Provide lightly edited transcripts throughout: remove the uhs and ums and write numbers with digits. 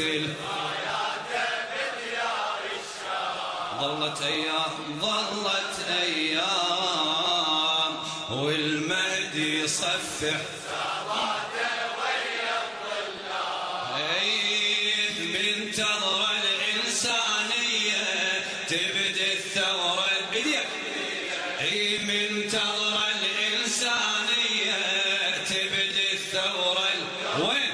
الغافل ظلت أيام والمهدي يصفح سراته ويا الظلام. من ثغرة الإنسانية تبدي الثورة البديع، من ثغرة الإنسانية تبدي الثورة وين؟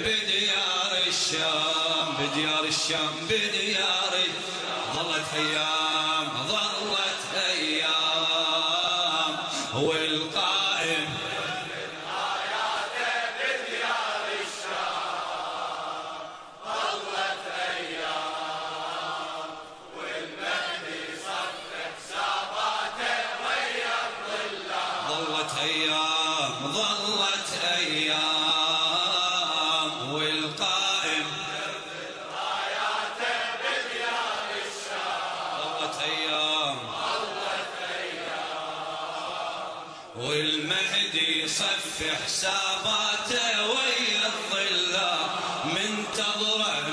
بديار الشام، بديار الشام، بديار الشام. ظلت أيام والقائم حياته بديار الشام. ظلت أيام والمهدي صفح حساباته ويا الظلام. ظلت أيام والقائم والمهدي يصفح حساباته ويا الظلام.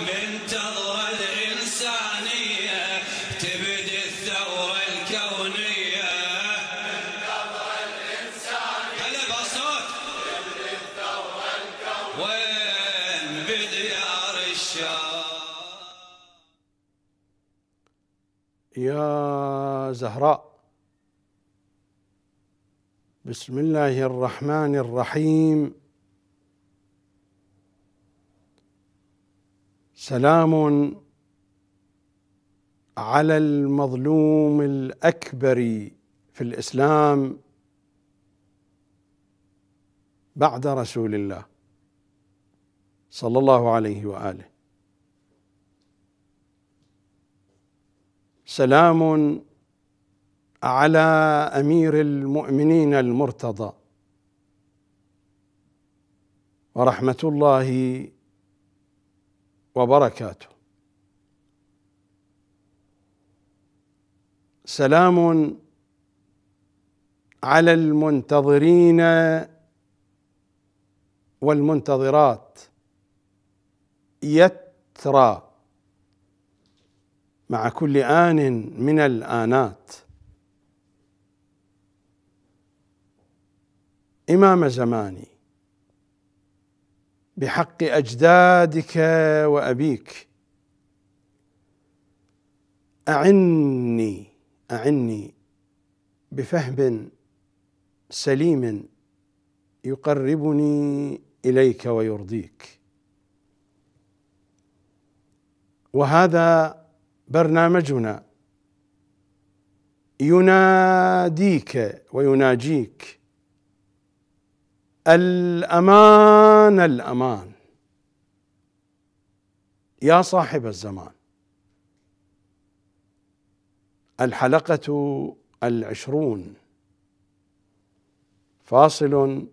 من تضرة الإنسانية تبدي الثورة الكونية. من تضرة الإنسانية هلا بصوت تبدي الثورة الكونية وين؟ بديار الشام. يا زهراء، بسم الله الرحمن الرحيم. سلام على المظلوم الأكبر في الإسلام بعد رسول الله صلى الله عليه وآله، سلام على أمير المؤمنين المرتضى، ورحمة الله وبركاته. سلام على المنتظرين والمنتظرات يترى مع كل آن من الآنات. إمام زماني، بحق أجدادك وأبيك أعني بفهم سليم يقربني إليك ويرضيك. وهذا برنامجنا يناديك ويناجيك. الأمان الأمان يا صاحب الزمان. الحلقة 20، فاصل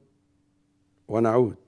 ونعود.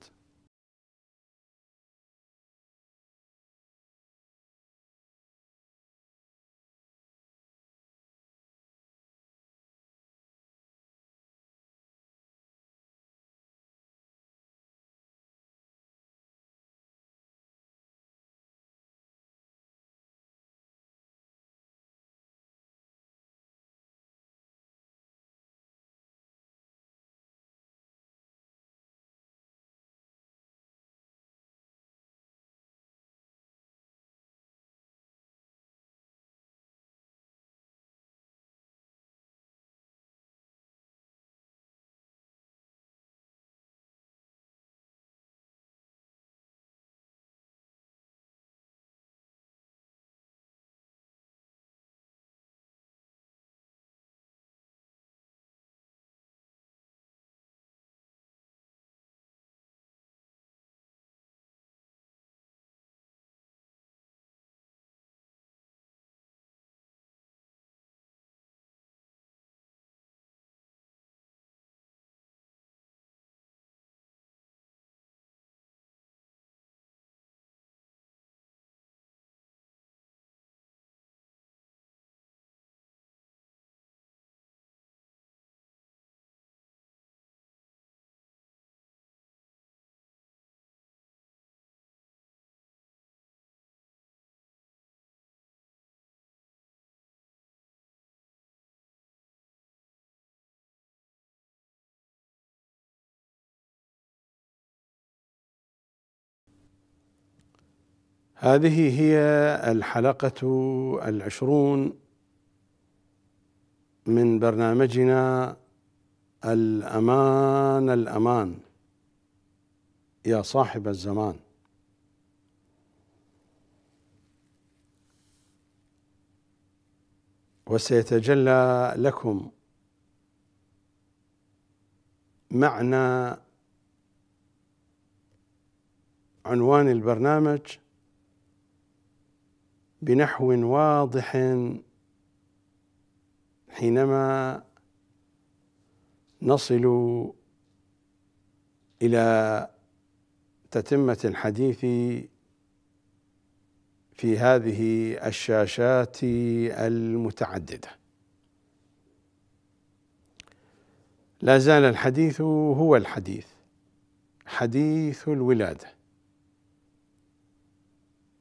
هذه هي الحلقة 20 من برنامجنا الأمان يا صاحب الزمان. وسيتجلى لكم معنى عنوان البرنامج بنحو واضح حينما نصل إلى تتمة الحديث في هذه الشاشات المتعددة. لا زال الحديث هو الحديث، حديث الولادة،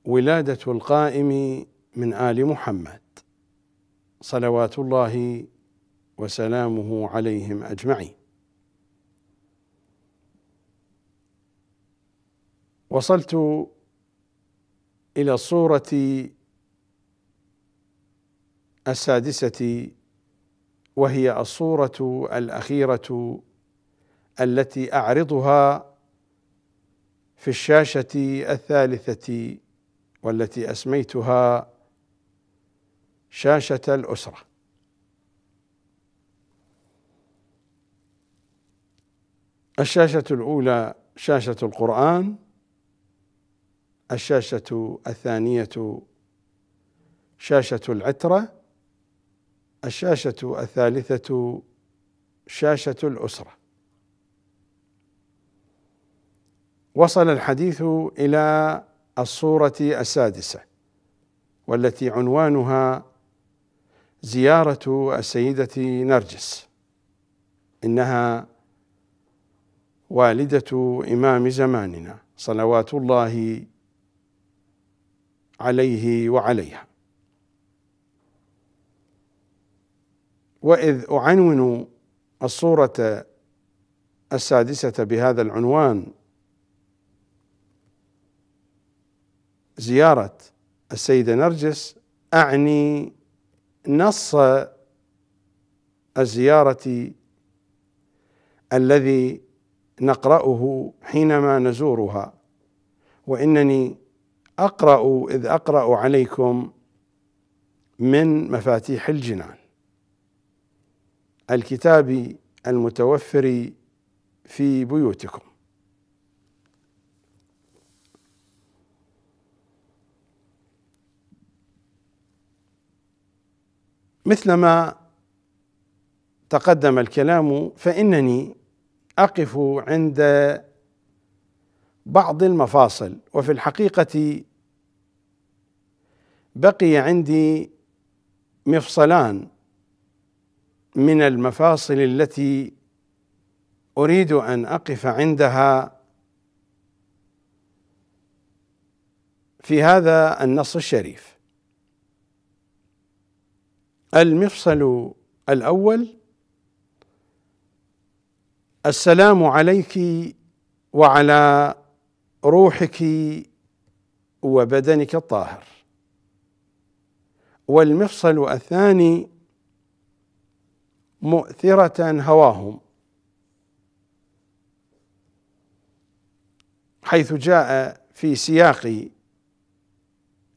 ولادة القائم من آل محمد صلوات الله وسلامه عليهم أجمعين. وصلت إلى الصورة 16 وهي الصورة الأخيرة التي أعرضها في الشاشة 13 والتي أسميتها شاشة الأسرة. الشاشة الأولى شاشة القرآن، الشاشة 2 شاشة العترة، الشاشة 3 شاشة الأسرة. وصل الحديث إلى الصورة 16 والتي عنوانها زيارة السيدة نرجس، إنها والدة إمام زماننا صلوات الله عليه وعليها. وإذ أعنون الصورة 16 بهذا العنوان زيارة السيدة نرجس، أعني نص الزيارة الذي نقرأه حينما نزورها، وإنني إذ أقرأ عليكم من مفاتيح الجنان، الكتاب المتوفر في بيوتكم. مثلما تقدم الكلام فإنني أقف عند بعض المفاصل، وفي الحقيقة بقي عندي مفصلان من المفاصل التي أريد أن أقف عندها في هذا النص الشريف. المفصل الأول: السلام عليك وعلى روحك وبدنك الطاهر. والمفصل الثاني: مؤثرة هواهم، حيث جاء في سياق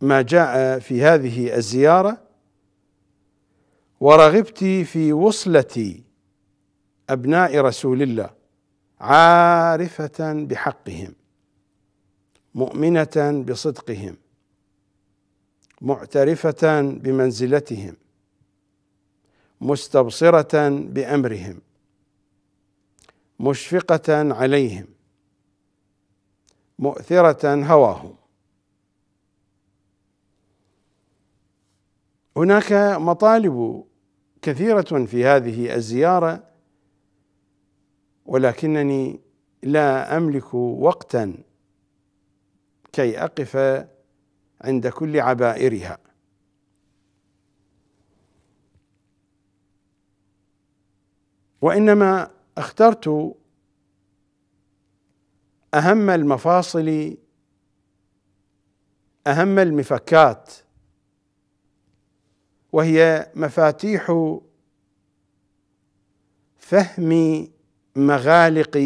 ما جاء في هذه الزيارة: ورغبت في وصلة أبناء رسول الله عارفة بحقهم، مؤمنة بصدقهم، معترفة بمنزلتهم، مستبصرة بأمرهم، مشفقة عليهم، مؤثرة هواهم. هناك مطالب كثيرة في هذه الزيارة، ولكنني لا أملك وقتا كي أقف عند كل عبائرها. وإنما اخترت أهم المفاصل أهم المفكات، وهي مفاتيح فهم مغالق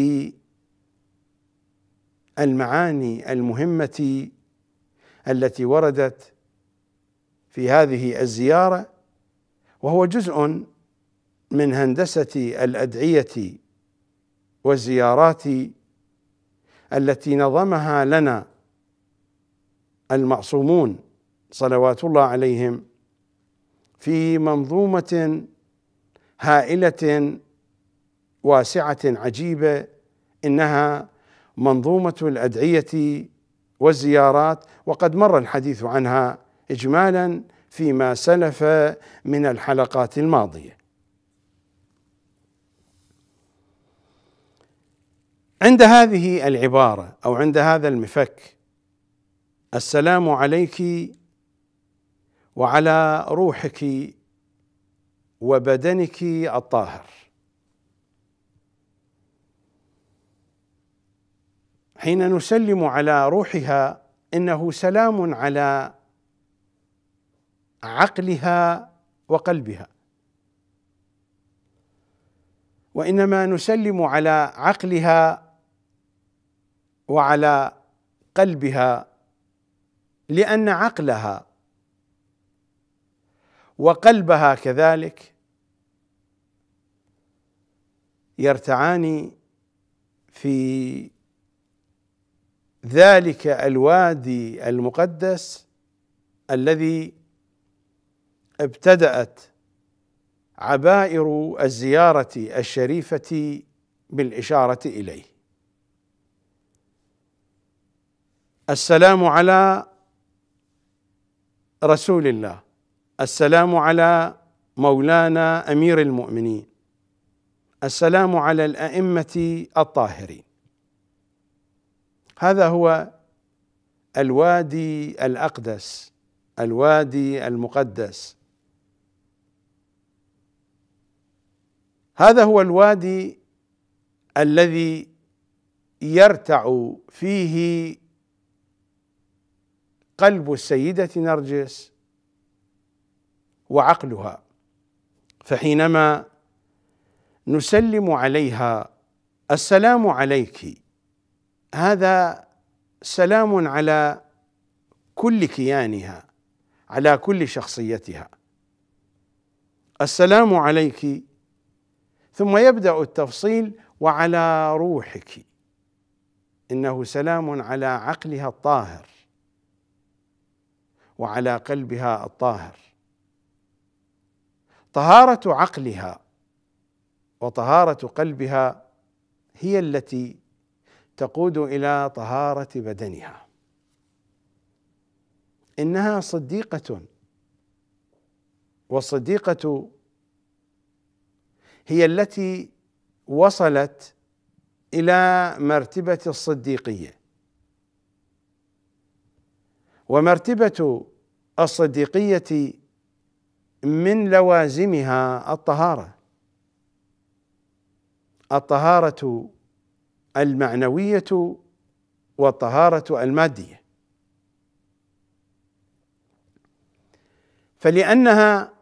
المعاني المهمة التي وردت في هذه الزيارة، وهو جزء من هندسة الأدعية والزيارات التي نظمها لنا المعصومون صلوات الله عليهم في منظومة هائلة واسعة عجيبة، إنها منظومة الأدعية والزيارات، وقد مر الحديث عنها إجمالا فيما سلف من الحلقات الماضية. عند هذه العبارة أو عند هذا المفك: السلام عليك وعلى روحك وبدنك الطاهر، حين نسلم على روحها إنه سلام على عقلها وقلبها، وإنما نسلم على عقلها وعلى قلبها لأن عقلها وقلبها كذلك يرتعان في ذلك الوادي المقدس الذي ابتدأت عبائر الزيارة الشريفة بالإشارة إليه. السلام على رسول الله، السلام على مولانا أمير المؤمنين، السلام على الأئمة الطاهرين. هذا هو الوادي الأقدس، الوادي المقدس، هذا هو الوادي الذي يرتع فيه قلب السيدة نرجس وعقلها، فحينما نسلم عليها السلام عليك، هذا سلام على كل كيانها، على كل شخصيتها. السلام عليك، ثم يبدأ التفصيل: وعلى روحك، إنه سلام على عقلها الطاهر وعلى قلبها الطاهر. طهارة عقلها وطهارة قلبها هي التي تقود إلى طهارة بدنها. إنها صديقة، والصديقة هي التي وصلت إلى مرتبة الصديقية، ومرتبة الصديقية من لوازمها الطهارة، الطهارة المعنوية والطهارة المادية. فلأنها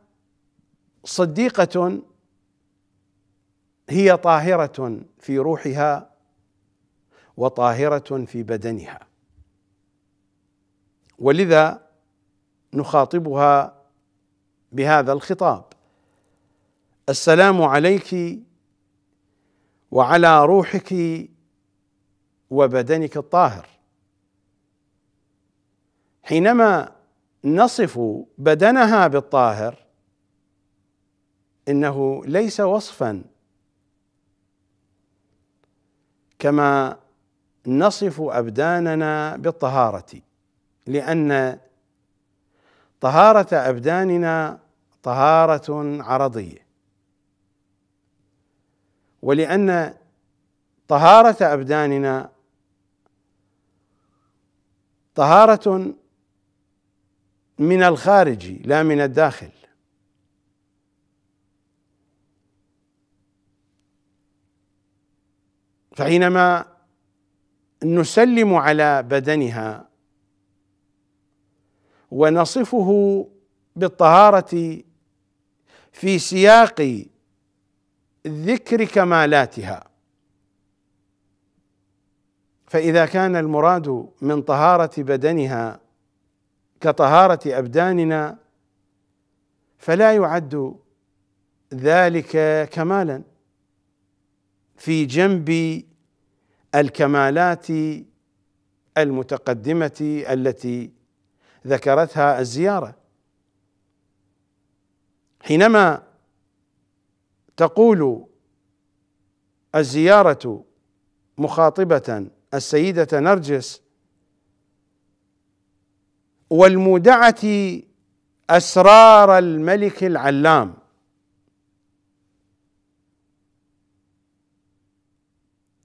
صديقة هي طاهرة في روحها وطاهرة في بدنها، ولذا نخاطبها بهذا الخطاب: السلام عليك وعلى روحك وبدنك الطاهر. حينما نصف بدنها بالطاهر إنه ليس وصفا كما نصف أبداننا بالطهارة، لأن طهارة أبداننا طهارة عرضية، ولأن طهارة أبداننا طهارة من الخارج لا من الداخل. فحينما نسلم على بدنها ونصفه بالطهارة في سياق ذكر كمالاتها. فإذا كان المراد من طهارة بدنها كطهارة أبداننا فلا يعد ذلك كمالا في جنب الكمالات المتقدمة التي ذكرتها الزيارة. حينما تقول الزيارة مخاطبة السيدة نرجس: والمودعة أسرار الملك العلام،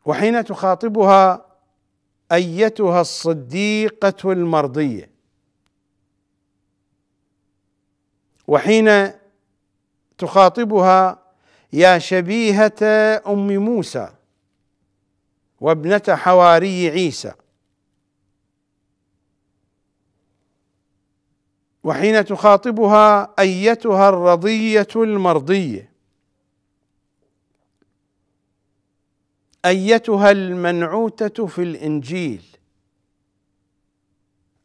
وحين تخاطبها أيتها الصديقة المرضية، وحين تخاطبها يا شبيهة أم موسى وابنة حواري عيسى، وحين تخاطبها أيتها الرضية المرضية، أيتها المنعوتة في الإنجيل،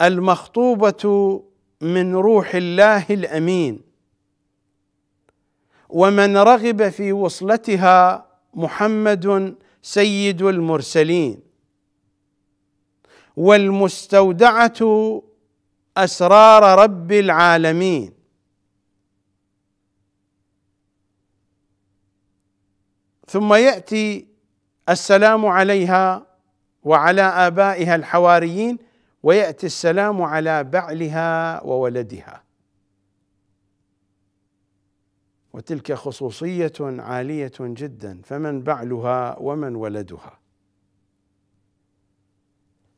المخطوبة من روح الله الأمين، ومن رغب في وصلتها محمد سيد المرسلين، والمستودعة أسرار رب العالمين. ثم يأتي السلام عليها وعلى آبائها الحواريين، ويأتي السلام على بعلها وولدها. وتلك خصوصية عالية جدا، فمن بعلها ومن ولدها.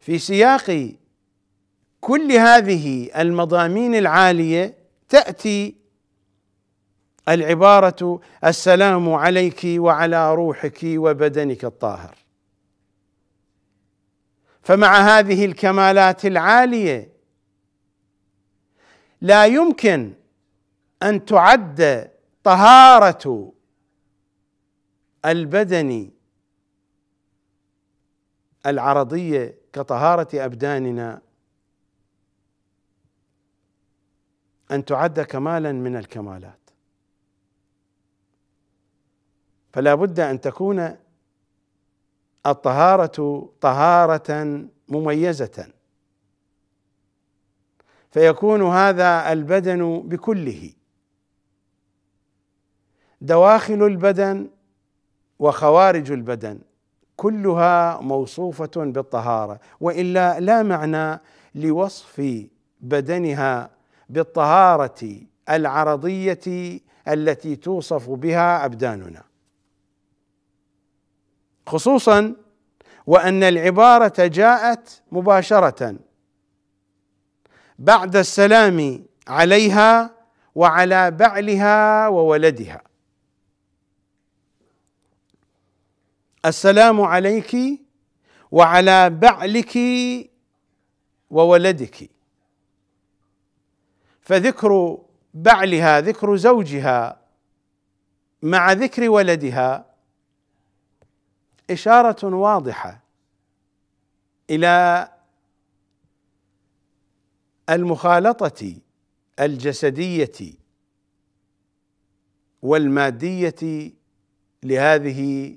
في سياق كل هذه المضامين العالية تأتي العبارة: السلام عليك وعلى روحك وبدنك الطاهر. فمع هذه الكمالات العالية لا يمكن أن تعد طهارة البدن العرضية كطهارة أبداننا أن تعد كمالا من الكمالات، فلا بد أن تكون الطهارة طهارة مميزة، فيكون هذا البدن بكله، دواخل البدن وخوارج البدن، كلها موصوفة بالطهارة، وإلا لا معنى لوصف بدنها بالطهارة العرضية التي توصف بها أبداننا، خصوصا وأن العبارة جاءت مباشرة بعد السلام عليها وعلى بعلها وولدها. السلام عليك وعلى بعلك وولدك، فذكر بعلها ذكر زوجها مع ذكر ولدها إشارة واضحة إلى المخالطة الجسدية والمادية لهذه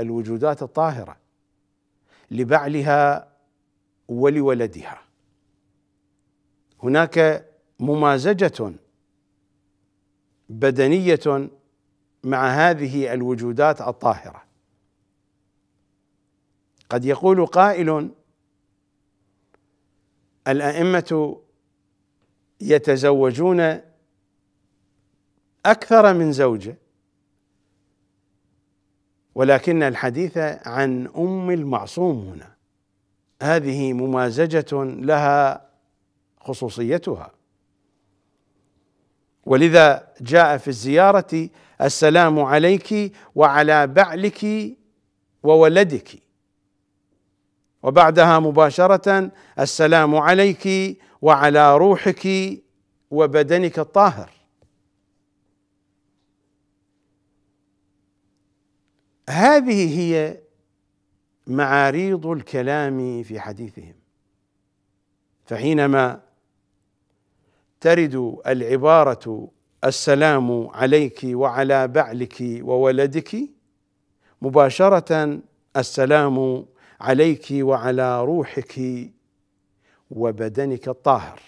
الوجودات الطاهرة، لبعلها ولولدها. هناك ممازجة بدنية مع هذه الوجودات الطاهرة. قد يقول قائل: الأئمة يتزوجون أكثر من زوجة، ولكن الحديث عن أم المعصوم هنا، هذه ممازجة لها خصوصيتها، ولذا جاء في الزيارة السلام عليك وعلى بعلك وولدك، وبعدها مباشرة السلام عليك وعلى روحك وبدنك الطاهر. هذه هي معاريض الكلام في حديثهم، فحينما ترد العبارة السلام عليك وعلى بعلك وولدك، مباشرة السلام عليك وعلى روحك وبدنك الطاهر.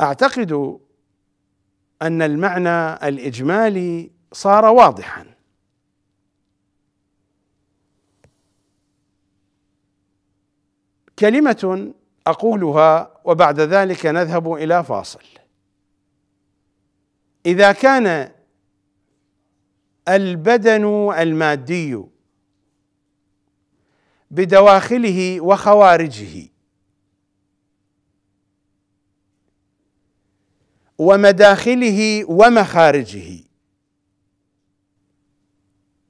أعتقد أن المعنى الإجمالي صار واضحا. كلمة أقولها وبعد ذلك نذهب إلى فاصل. إذا كان البدن المادي بدواخله وخوارجه ومداخله ومخارجه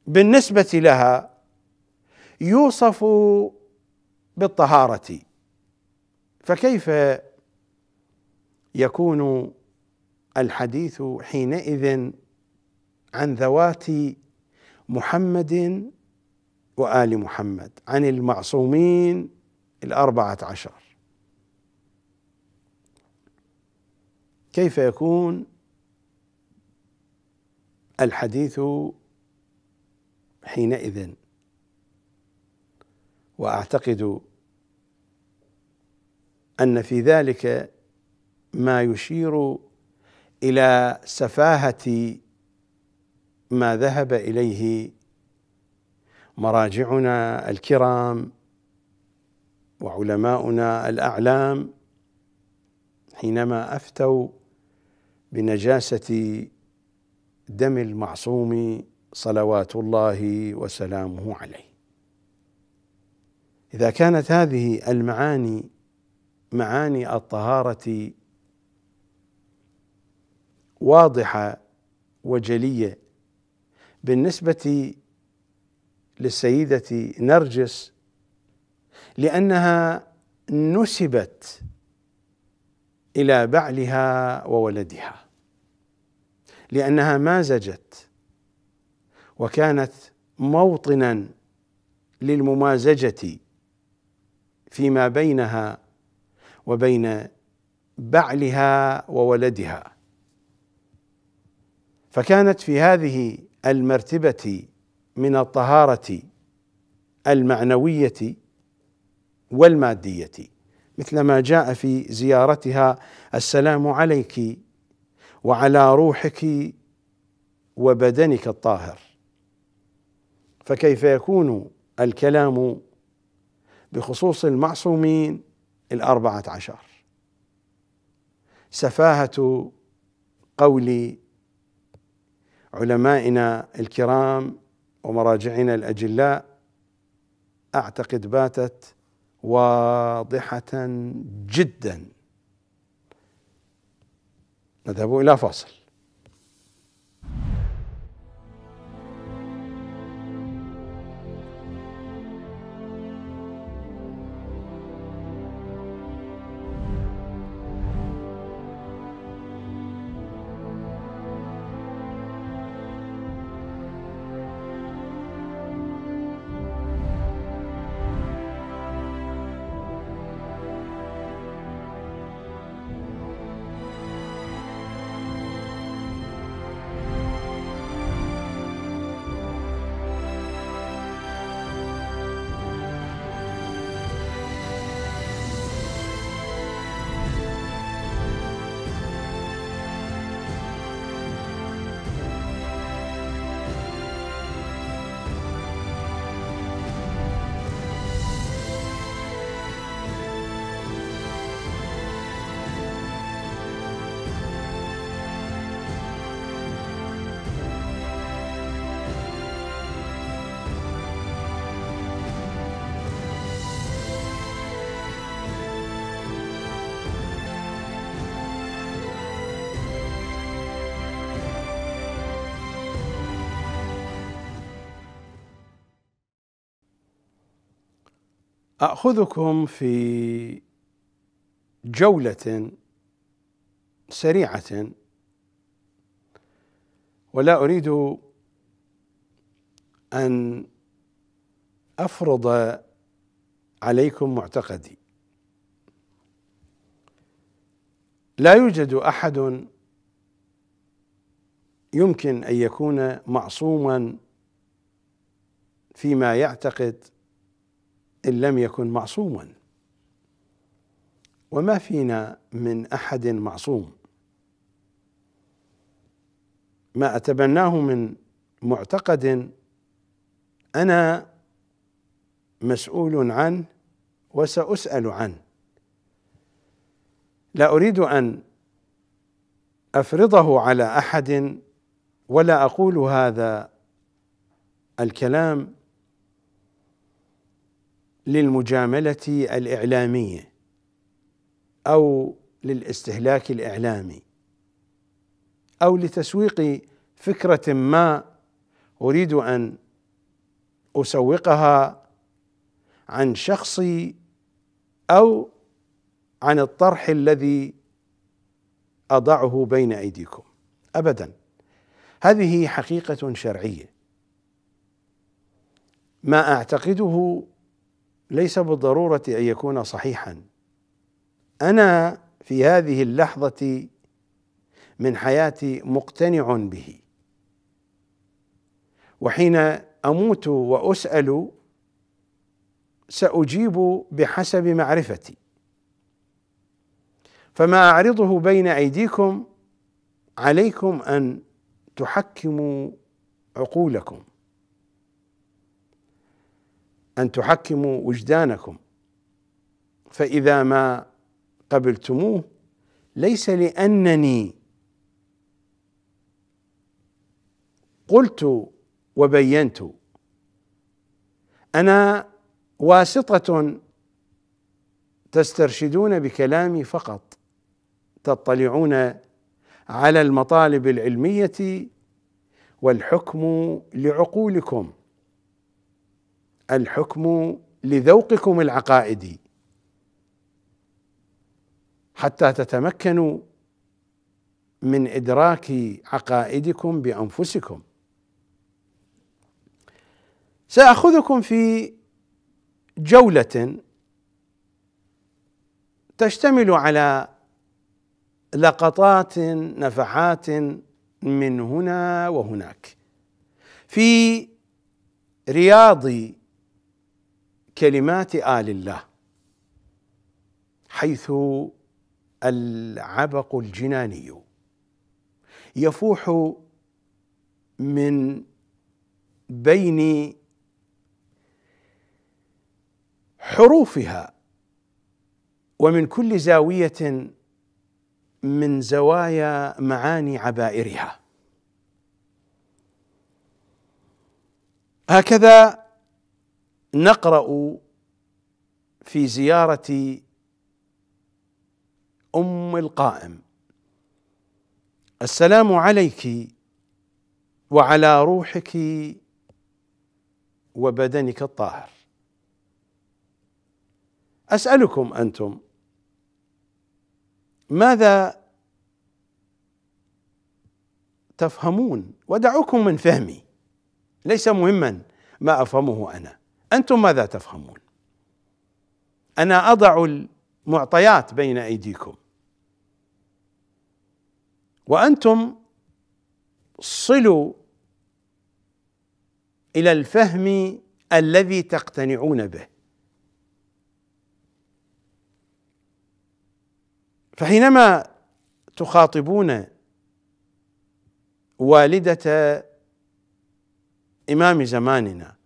بالنسبة لها يوصف بالطهارة، فكيف يكون الحديث حينئذ عن ذوات محمد وآل محمد، عن المعصومين ال14؟ كيف يكون الحديث حينئذ؟ وأعتقد أن في ذلك ما يشير إلى سفاهة ما ذهب إليه مراجعنا الكرام وعلماؤنا الأعلام حينما أفتوا بنجاسة دم المعصوم صلوات الله وسلامه عليه. إذا كانت هذه المعاني معاني الطهارة واضحة وجلية بالنسبة للسيدة نرجس، لأنها نسبت إلى بعلها وولدها، لأنها مازجت وكانت موطنا للممازجة فيما بينها وبين بعلها وولدها، فكانت في هذه المرتبة من الطهارة المعنوية والمادية، مثل ما جاء في زيارتها السلام عليك وعلى روحك وبدنك الطاهر. فكيف يكون الكلام بخصوص المعصومين ال14؟ سفاهة قول علمائنا الكرام ومراجعنا الأجلاء أعتقد باتت واضحة جدا. نذهب إلى فاصل. أخذكم في جولة سريعة، ولا أريد أن أفرض عليكم معتقدي. لا يوجد أحد يمكن أن يكون معصوما فيما يعتقد إن لم يكن معصوما، وما فينا من أحد معصوم. ما أتبناه من معتقد أنا مسؤول عنه وسأسأل عنه. لا أريد أن أفرضه على أحد، ولا أقول هذا الكلام للمجاملة الإعلامية أو للاستهلاك الإعلامي أو لتسويق فكرة ما أريد أن أسوقها عن شخصي أو عن الطرح الذي أضعه بين أيديكم، أبدا. هذه حقيقة شرعية. ما أعتقده ليس بالضرورة أن يكون صحيحا. أنا في هذه اللحظة من حياتي مقتنع به، وحين أموت وأسأل سأجيب بحسب معرفتي. فما أعرضه بين أيديكم عليكم أن تحكموا عقولكم، أن تحكموا وجدانكم. فإذا ما قبلتموه ليس لأنني قلت وبينت، أنا واسطة تسترشدون بكلامي فقط، تطلعون على المطالب العلمية، والحكم لعقولكم، الحكم لذوقكم العقائدي حتى تتمكنوا من إدراك عقائدكم بأنفسكم. سأخذكم في جولة تشتمل على لقطات نفحات من هنا وهناك في رياض كلمات آل الله، حيث العبق الجناني يفوح من بين حروفها، ومن كل زاوية من زوايا معاني عبائرها. هكذا نقرأ في زيارة أم القائم: السلام عليك وعلى روحك وبدنك الطاهر. أسألكم أنتم، ماذا تفهمون؟ ودعوكم من فهمي، ليس مهما ما أفهمه أنا، أنتم ماذا تفهمون؟ أنا أضع المعطيات بين أيديكم، وأنتم صلوا إلى الفهم الذي تقتنعون به. فحينما تخاطبون والدة إمام زماننا: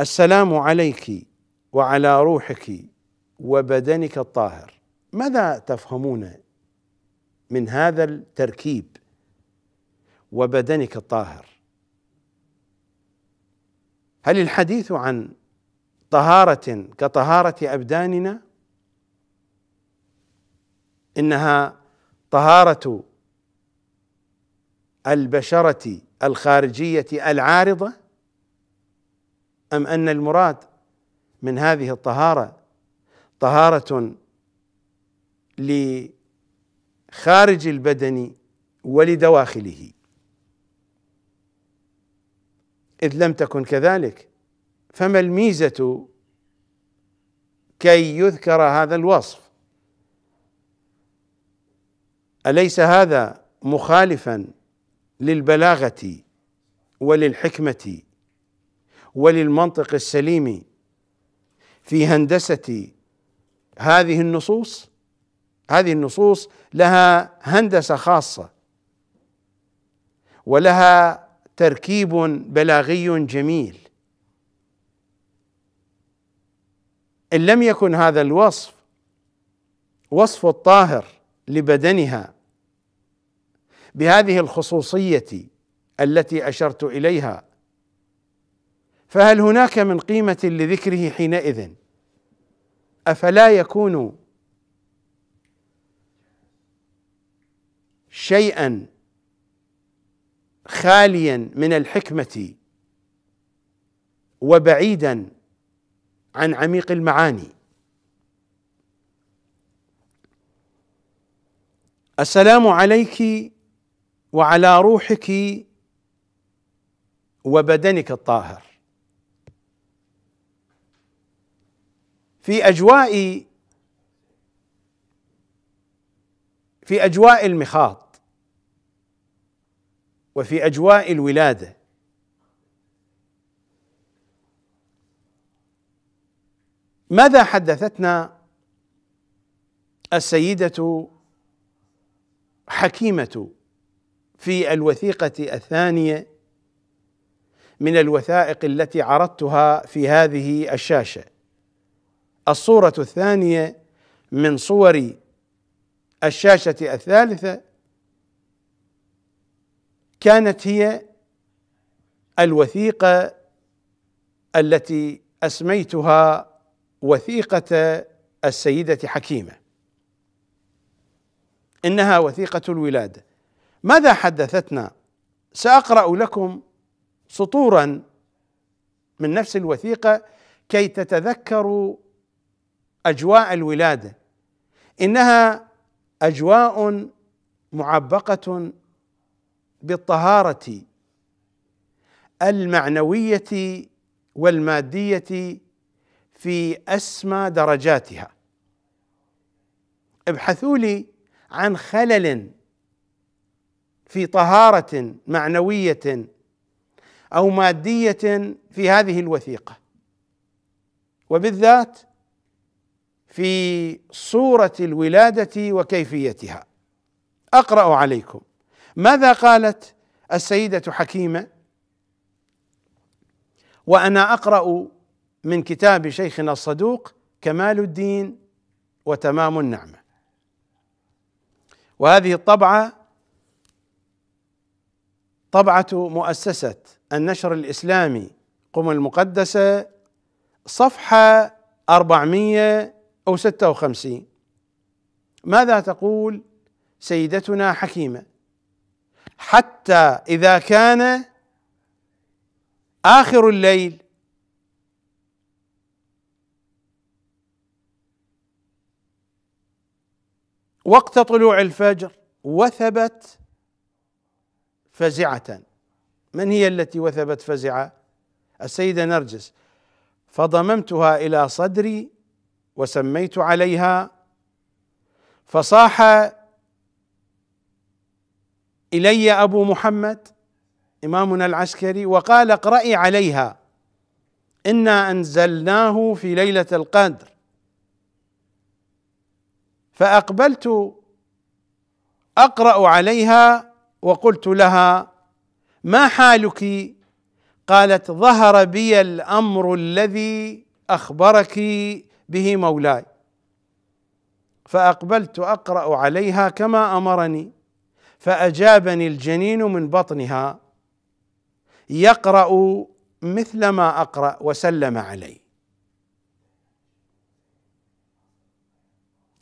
السلام عليك وعلى روحك وبدنك الطاهر، ماذا تفهمون من هذا التركيب وبدنك الطاهر؟ هل الحديث عن طهارة كطهارة أبداننا؟ إنها طهارة البشرة الخارجية العارضة، أم أن المراد من هذه الطهارة طهارة لخارج البدن ولدواخله، إذ لم تكن كذلك، فما الميزة كي يذكر هذا الوصف؟ أليس هذا مخالفا للبلاغة وللحكمة وللمنطق السليم في هندسة هذه النصوص؟ هذه النصوص لها هندسة خاصة ولها تركيب بلاغي جميل. إن لم يكن هذا الوصف وصف الطاهر لبدنها بهذه الخصوصية التي أشرت إليها، فهل هناك من قيمة لذكره حينئذ؟ أفلا يكون شيئا خاليا من الحكمة وبعيدا عن عميق المعاني؟ السلام عليك وعلى روحك وبدنك الطاهر. في أجواء المخاط وفي أجواء الولادة ماذا حدثتنا السيدة حكيمة في الوثيقة الثانية من الوثائق التي عرضتها في هذه الشاشة، الصورة الثانية من صور الشاشة الثالثة، كانت هي الوثيقة التي أسميتها وثيقة السيدة حكيمة، إنها وثيقة الولادة. ماذا حدثتنا؟ سأقرأ لكم سطورا من نفس الوثيقة كي تتذكروا أجواء الولادة، إنها أجواء معبقة بالطهارة المعنوية والمادية في أسمى درجاتها. ابحثوا لي عن خلل في طهارة معنوية أو مادية في هذه الوثيقة، وبالذات في صورة الولادة وكيفيتها. أقرأ عليكم ماذا قالت السيدة حكيمة، وأنا أقرأ من كتاب شيخنا الصدوق كمال الدين وتمام النعمة، وهذه الطبعة طبعة مؤسسة النشر الإسلامي قم المقدسة، صفحة 456. ماذا تقول سيدتنا حكيمة؟ حتى إذا كان آخر الليل وقت طلوع الفجر وثبت فزعة. من هي التي وثبت فزعة؟ السيدة نرجس. فضممتها إلى صدري وسميت عليها، فصاح إلي أبو محمد إمامنا العسكري وقال اقرأي عليها إنا أنزلناه في ليلة القدر، فأقبلت أقرأ عليها وقلت لها ما حالك؟ قالت ظهر بي الأمر الذي أخبرك به مولاي، فأقبلت أقرأ عليها كما أمرني، فأجابني الجنين من بطنها يقرأ مثل ما أقرأ، وسلم علي.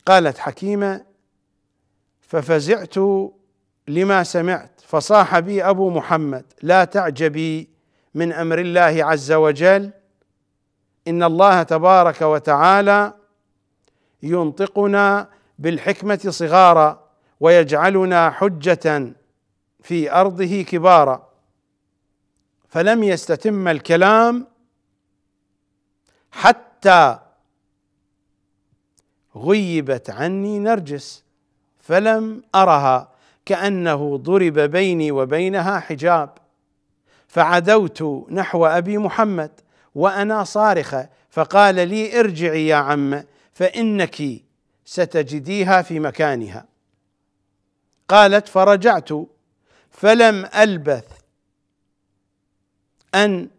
قالت حكيمة ففزعت لما سمعت، فصاح بي أبو محمد لا تعجبي من أمر الله عز وجل إن الله تبارك وتعالى ينطقنا بالحكمة صغارا ويجعلنا حجة في أرضه كبارا. فلم يستتم الكلام حتى غيبت عني نرجس فلم أرها، كأنه ضرب بيني وبينها حجاب، فعدوت نحو أبي محمد وأنا صارخة، فقال لي ارجعي يا عم فإنك ستجديها في مكانها. قالت فرجعت، فلم ألبث أن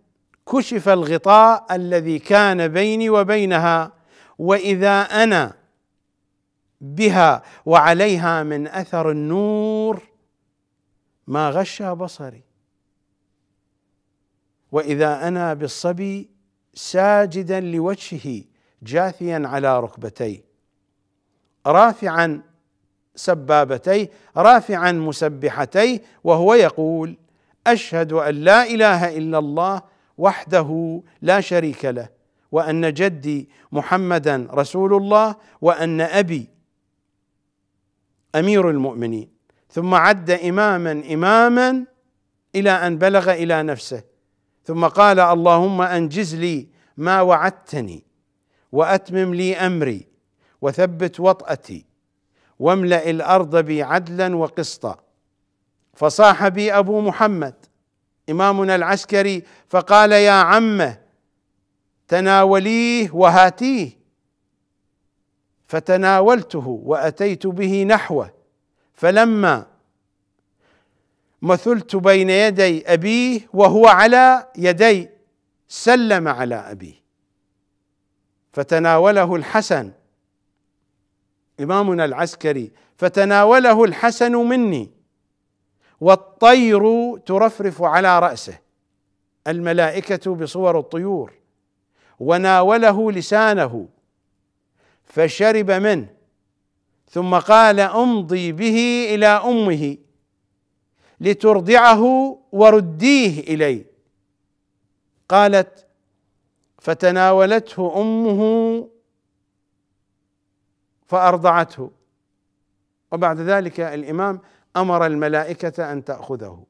كشف الغطاء الذي كان بيني وبينها، وإذا أنا بها وعليها من أثر النور ما غشى بصري، وإذا أنا بالصبي ساجدا لوجهه جاثيا على ركبتيه، رافعا سبابتيه، رافعا مسبحتيه، وهو يقول: أشهد أن لا إله إلا الله وحده لا شريك له، وأن جدي محمدا رسول الله، وأن أبي أمير المؤمنين. ثم عد إماما إماما إلى أن بلغ إلى نفسه، ثم قال: اللهم أنجز لي ما وعدتني، وأتمم لي أمري، وثبت وطأتي، واملأ الأرض بي عدلا وقسطا. فصاح بي أبو محمد إمامنا العسكري فقال: يا عمه تناوليه وهاتيه. فتناولته وأتيت به نحوه، فلما مثلت بين يدي أبيه وهو على يدي سلم على أبيه، فتناوله الحسن إمامنا العسكري، فتناوله الحسن مني والطير ترفرف على رأسه، الملائكة بصور الطيور، وناوله لسانه فشرب منه، ثم قال: امضي به إلى أمه لترضعه ورديه إلي. قالت: فتناولته أمه فأرضعته، وبعد ذلك الإمام أمر الملائكة أن تأخذه.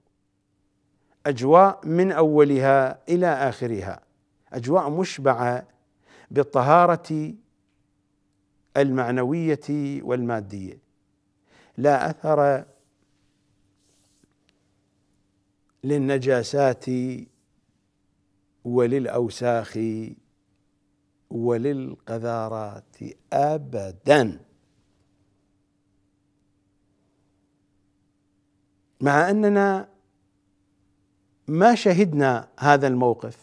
أجواء من أولها إلى آخرها، أجواء مشبعة بالطهارة المعنوية والمادية، لا أثر للنجاسات وللأوساخ وللقذارات أبدا، مع أننا ما شهدنا هذا الموقف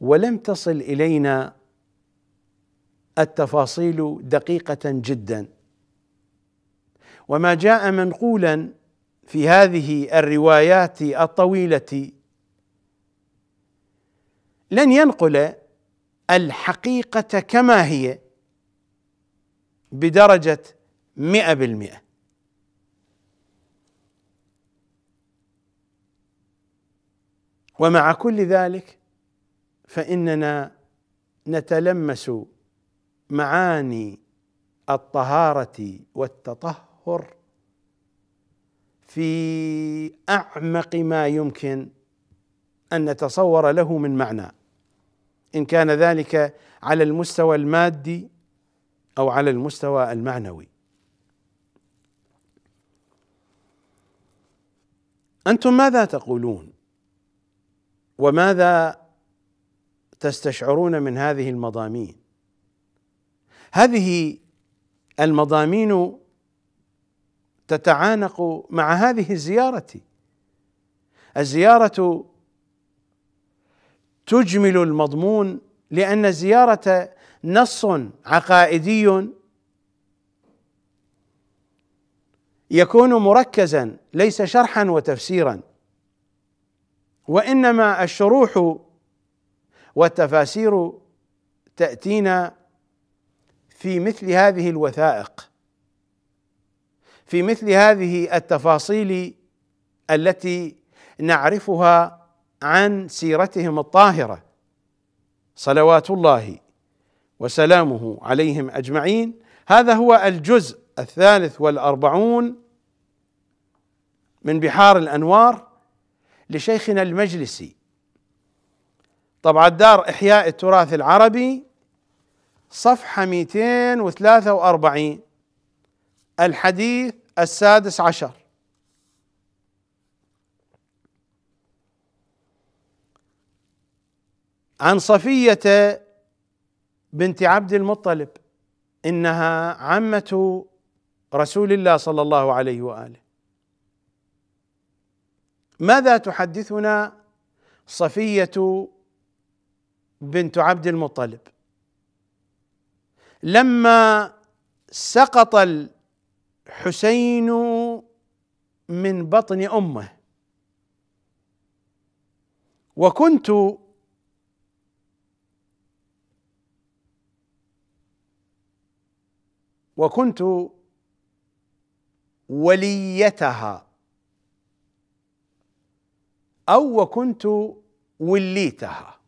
ولم تصل إلينا التفاصيل دقيقة جدا، وما جاء منقولا في هذه الروايات الطويلة لن ينقل الحقيقة كما هي بدرجة 100%. ومع كل ذلك فإننا نتلمس معاني الطهارة والتطهر في أعمق ما يمكن أن نتصور له من معنى، إن كان ذلك على المستوى المادي أو على المستوى المعنوي. أنتم ماذا تقولون؟ وماذا تستشعرون من هذه المضامين؟ هذه المضامين تتعانق مع هذه الزيارة. الزيارة تجمل المضمون، لأن الزيارة نص عقائدي يكون مركزا ليس شرحا وتفسيرا، وإنما الشروح والتفاسير تأتينا في مثل هذه الوثائق، في مثل هذه التفاصيل التي نعرفها عن سيرتهم الطاهرة، صلوات الله وسلامه عليهم أجمعين. هذا هو الجزء 43 من بحار الأنوار لشيخنا المجلسي، طبعة دار إحياء التراث العربي، صفحة 243، الحديث 16. عن صفية بنت عبد المطلب إنها عمة رسول الله صلى الله عليه وآله. ماذا تحدثنا صفية بنت عبد المطلب؟ لما سقط الحسين من بطن أمه وكنت وليتها أو وكنت وليتها،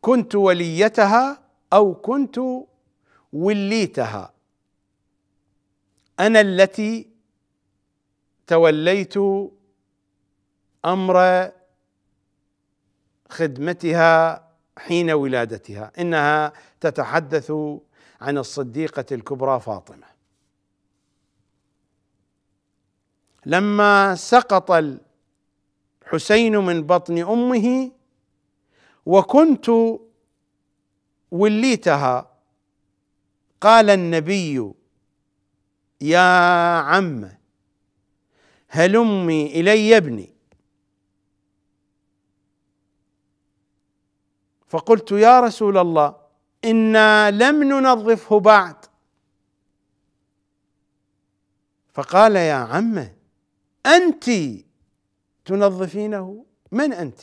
كنت وليتها أو كنت وليتها، أنا التي توليت أمر خدمتها حين ولادتها. إنها تتحدث عن الصديقة الكبرى فاطمة. لما سقط الحسين من بطن أمه وكنت وليتها، قال النبي يا عم هلمي إلي ابني، فقلت يا رسول الله إنا لم ننظفه بعد، فقال يا عم أنت تنظفينه، من أنت؟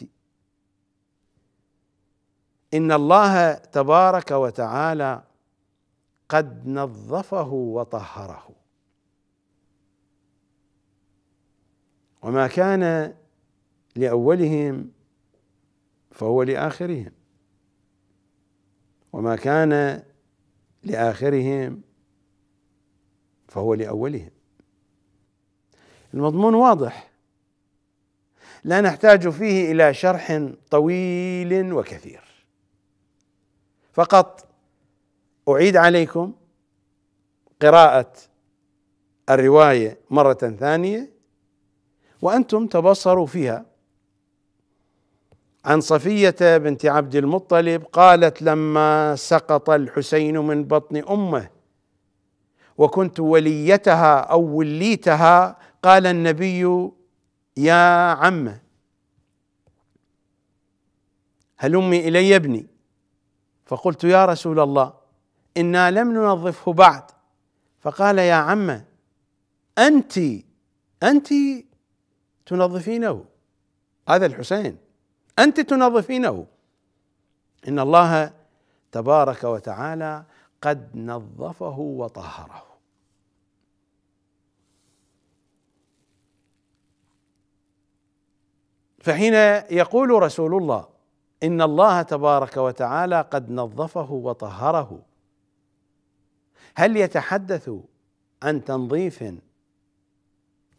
إن الله تبارك وتعالى قد نظفه وطهره، وما كان لأولهم فهو لآخرهم، وما كان لآخرهم فهو لأولهم. المضمون واضح، لا نحتاج فيه إلى شرح طويل وكثير، فقط أعيد عليكم قراءة الرواية مرة ثانية وأنتم تبصروا فيها. عن صفية بنت عبد المطلب قالت لما سقط الحسين من بطن أمه وكنت وليتها أو وليتها، قال النبي يا عمه هلمي إلي ابني، فقلت يا رسول الله إنا لم ننظفه بعد، فقال يا عمه أنت تنظفينه، هذا الحسين أنت تنظفينه، إن الله تبارك وتعالى قد نظفه وطهره. فحين يقول رسول الله إن الله تبارك وتعالى قد نظفه وطهره، هل يتحدث عن تنظيف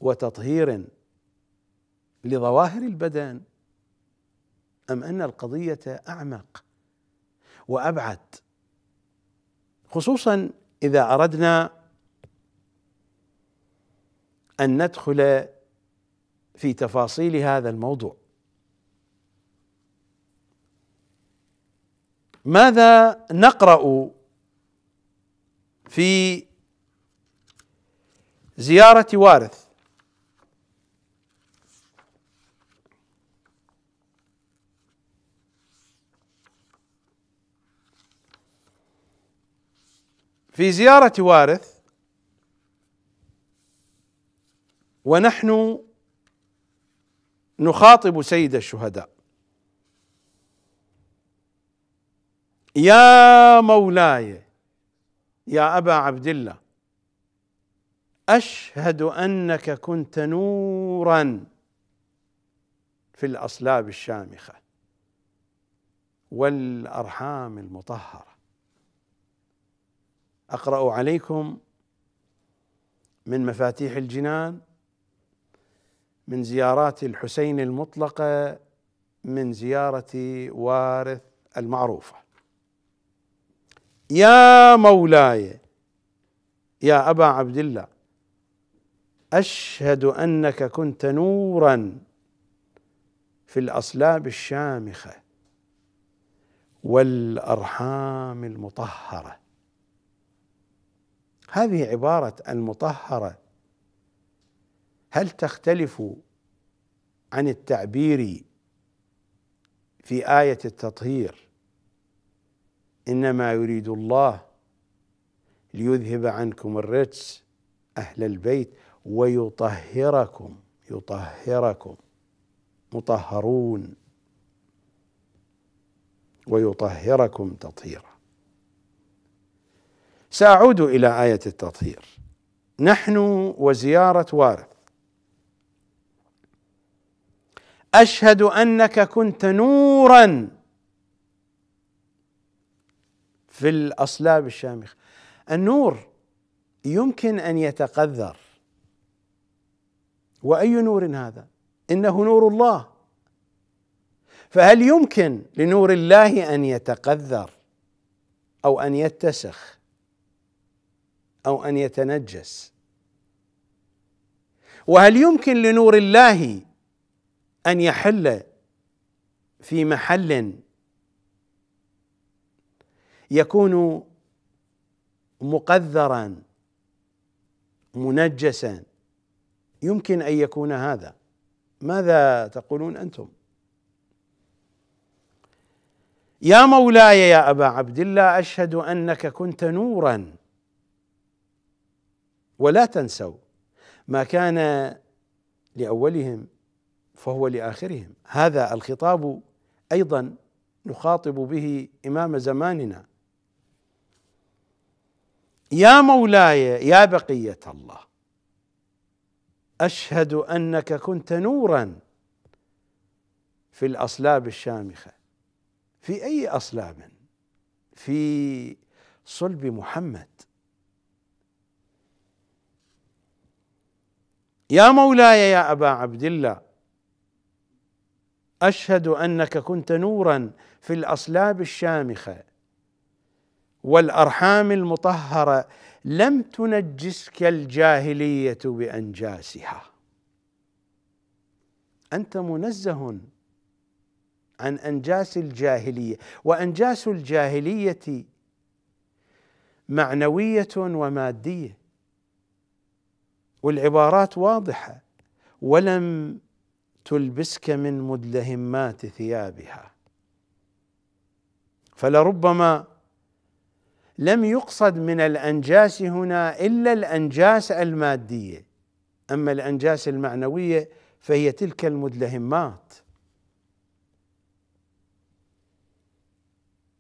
وتطهير لظواهر البدن؟ أم أن القضية أعمق وأبعد، خصوصا إذا أردنا أن ندخل في تفاصيل هذا الموضوع؟ ماذا نقرأ في زيارة وارث؟ في زيارة وارث ونحن نخاطب سيد الشهداء، يا مولاي يا أبا عبد الله أشهد أنك كنت نورا في الأصلاب الشامخة والأرحام المطهرة. أقرأ عليكم من مفاتيح الجنان، من زيارات الحسين المطلقة، من زيارة وارث المعروفة. يا مولاي يا أبا عبد الله، أشهد أنك كنت نورا في الأصلاب الشامخة والأرحام المطهرة. هذه عبارة المطهرة هل تختلف عن التعبير في آية التطهير؟ إنما يريد الله ليذهب عنكم الرجس أهل البيت ويطهركم، يطهركم مطهرون، ويطهركم تطهيرا. سأعود إلى آية التطهير. نحن وزيارة وارث. أشهد أنك كنت نورا في الأصلاب الشامخة. النور يمكن أن يتقذر، وأي نور هذا؟ إنه نور الله. فهل يمكن لنور الله أن يتقذر أو أن يتسخ أو أن يتنجس؟ وهل يمكن لنور الله أن يحل في محل يكون مقذرا منجسا؟ يمكن أن يكون هذا. ماذا تقولون أنتم؟ يا مولاي يا أبا عبد الله، أشهد أنك كنت نورا. ولا تنسوا ما كان لأولهم فهو لآخرهم. هذا الخطاب أيضا نخاطب به إمام زماننا. يا مولاي يا بقية الله، أشهد أنك كنت نورا في الأصلاب الشامخة. في أي أصلاب؟ في صلب محمد. يا مولاي يا أبا عبد الله، أشهد أنك كنت نورا في الأصلاب الشامخة والأرحام المطهرة لم تنجسك الجاهلية بأنجاسها. أنت منزه عن أنجاس الجاهلية، وأنجاس الجاهلية معنوية ومادية، والعبارات واضحة. ولم تلبسك من مدلهمات ثيابها، فلربما لم يقصد من الأنجاس هنا إلا الأنجاس المادية، أما الأنجاس المعنوية فهي تلك المدلهمات.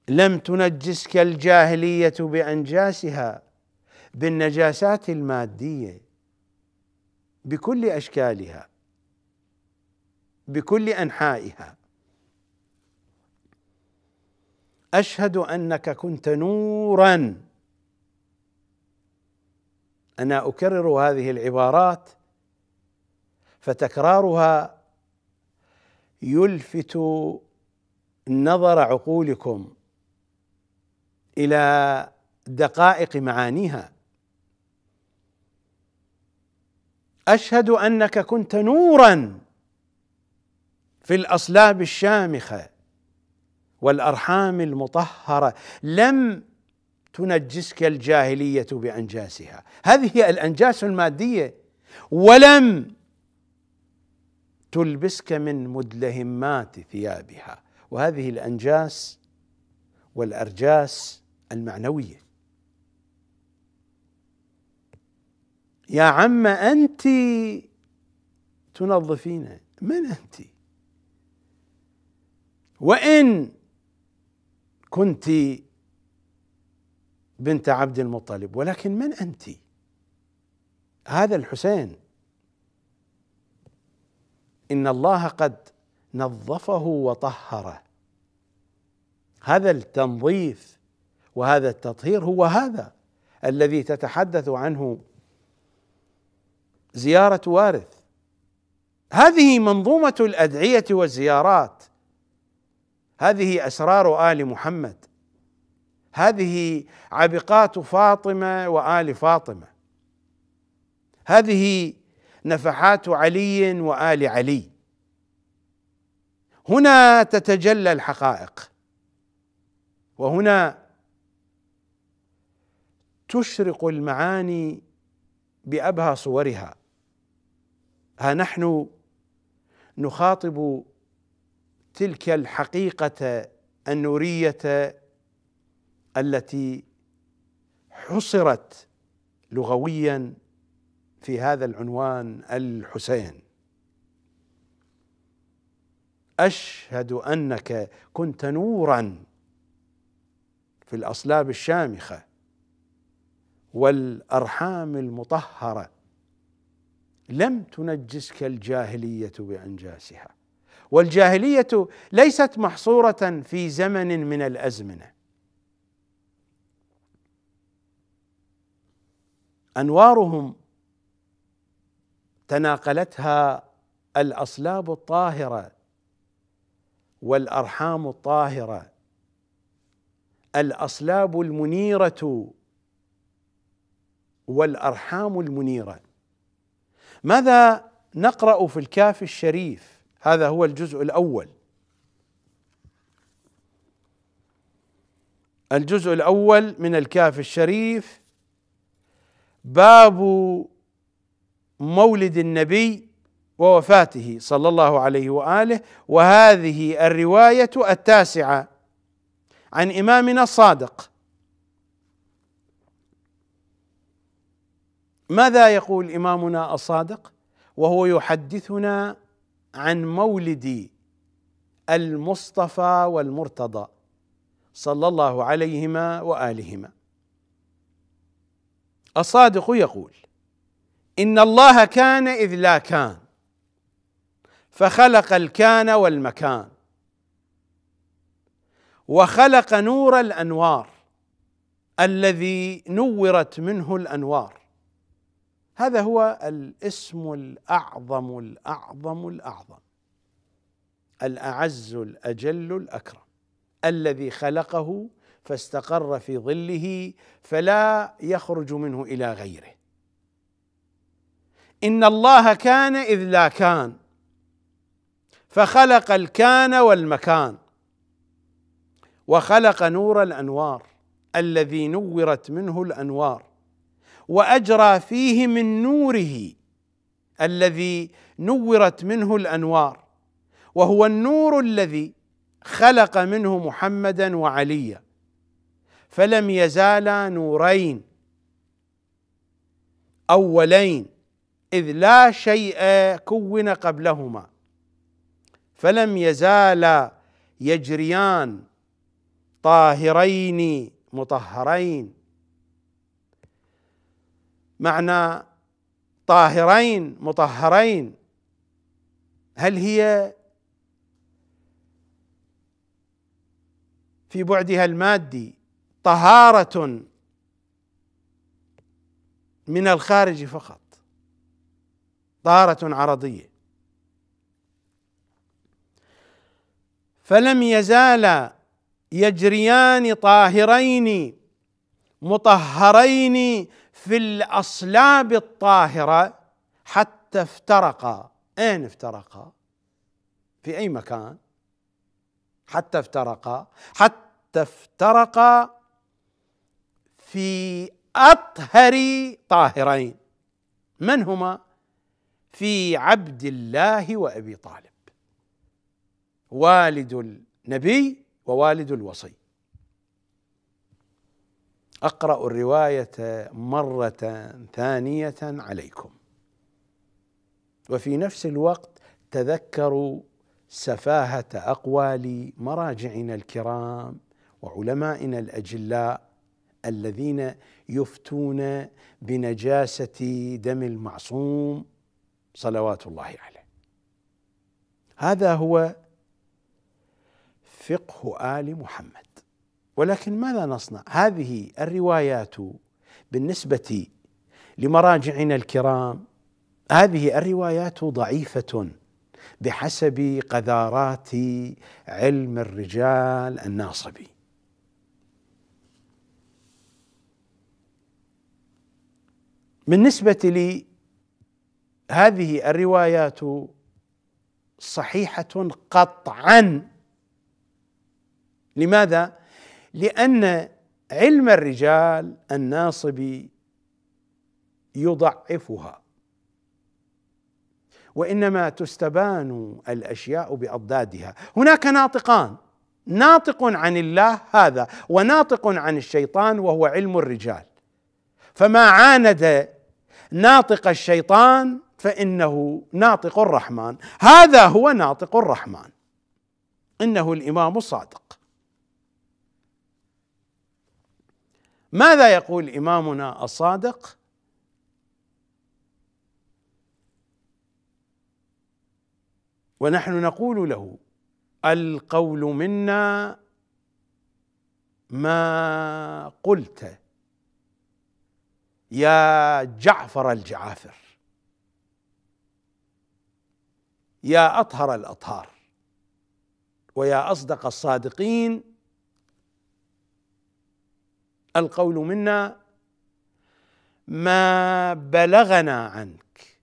لم تنجسك الجاهلية بأنجاسها، بالنجاسات المادية بكل أشكالها بكل أنحائها. أشهد أنك كنت نورا. أنا أكرر هذه العبارات، فتكرارها يلفت نظر عقولكم إلى دقائق معانيها. أشهد أنك كنت نورا في الأصلاب الشامخة والأرحام المطهرة لم تنجسك الجاهلية بأنجاسها. هذه هي الأنجاس المادية. ولم تلبسك من مدلهمات ثيابها، وهذه الأنجاس والأرجاس المعنوية. يا عم، أنت تنظفين، من أنت؟ وإن كنت بنت عبد المطلب، ولكن من أنت؟ هذا الحسين. إن الله قد نظفه وطهره. هذا التنظيف وهذا التطهير هو هذا الذي تتحدث عنه زيارة وارث. هذه منظومة الأدعية والزيارات، هذه أسرار آل محمد، هذه عبقات فاطمة وآل فاطمة، هذه نفحات علي وآل علي. هنا تتجلى الحقائق، وهنا تشرق المعاني بأبهى صورها. ها نحن نخاطب تلك الحقيقة النورية التي حصرت لغويا في هذا العنوان الحسين. أشهد أنك كنت نورا في الأصلاب الشامخة والأرحام المطهرة، لم تنجسك الجاهلية بأنجاسها. والجاهلية ليست محصورة في زمن من الأزمنة، أنوارهم تناقلتها الأصلاب الطاهرة والأرحام الطاهرة، الأصلاب المنيرة والأرحام المنيرة. ماذا نقرأ في الكافي الشريف؟ هذا هو الجزء الأول. الجزء الأول من الكافي الشريف، باب مولد النبي ووفاته صلى الله عليه وآله. وهذه الرواية التاسعة عن إمامنا الصادق. ماذا يقول إمامنا الصادق وهو يحدثنا عن مولد المصطفى والمرتضى صلى الله عليهما وآلهما؟ الصادق يقول: إن الله كان إذ لا كان، فخلق الكان والمكان، وخلق نور الأنوار الذي نورت منه الأنوار. هذا هو الاسم الأعظم الأعظم الأعظم، الأعز الأجل الأكرم، الذي خلقه فاستقر في ظله فلا يخرج منه إلى غيره. إن الله كان إذ لا كان، فخلق الكان والمكان، وخلق نور الأنوار الذي نورت منه الأنوار، وأجرى فيه من نوره الذي نورت منه الأنوار، وهو النور الذي خلق منه محمدا وعليا، فلم يزالا نورين أولين إذ لا شيء كون قبلهما، فلم يزالا يجريان طاهرين مطهرين. معنى طاهرين مطهرين، هل هي في بعدها المادي طهارة من الخارج فقط، طهارة عرضية؟ فلم يزالا يجريان طاهرين مطهرين في الأصلاب الطاهرة حتى افترقا. أين افترقا؟ في أي مكان؟ حتى افترقا، حتى افترقا في أطهر طاهرين. من هما؟ في عبد الله وأبي طالب، والد النبي ووالد الوصي. أقرأ الرواية مرة ثانية عليكم، وفي نفس الوقت تذكروا سفاهة أقوال مراجعنا الكرام وعلمائنا الأجلاء الذين يفتون بنجاسة دم المعصوم صلوات الله عليه. هذا هو فقه آل محمد. ولكن ماذا نصنع؟ هذه الروايات بالنسبة لمراجعنا الكرام هذه الروايات ضعيفة بحسب قذارات علم الرجال الناصبي. بالنسبة لي هذه الروايات صحيحة قطعا. لماذا؟ لأن علم الرجال الناصبي يضعفها، وإنما تستبان الأشياء بأضدادها. هناك ناطقان، ناطق عن الله هذا وناطق عن الشيطان وهو علم الرجال، فما عاند ناطق الشيطان فإنه ناطق الرحمن. هذا هو ناطق الرحمن، إنه الإمام الصادق. ماذا يقول إمامنا الصادق؟ ونحن نقول له: القول منا ما قلت يا جعفر الجعافر، يا أطهر الأطهار، ويا أصدق الصادقين. القول منا ما بلغنا عنك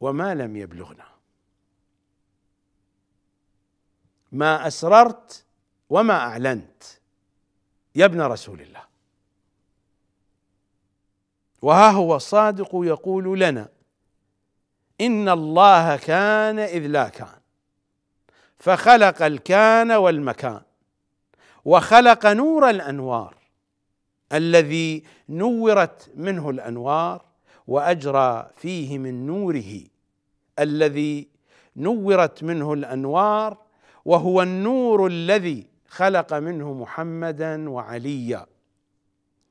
وما لم يبلغنا، ما أسررت وما أعلنت يا ابن رسول الله. وها هو الصادق يقول لنا: إن الله كان إذ لا كان، فخلق الكان والمكان، وخلق نور الأنوار الذي نورت منه الأنوار، وأجرى فيه من نوره الذي نورت منه الأنوار، وهو النور الذي خلق منه محمدا وعليا،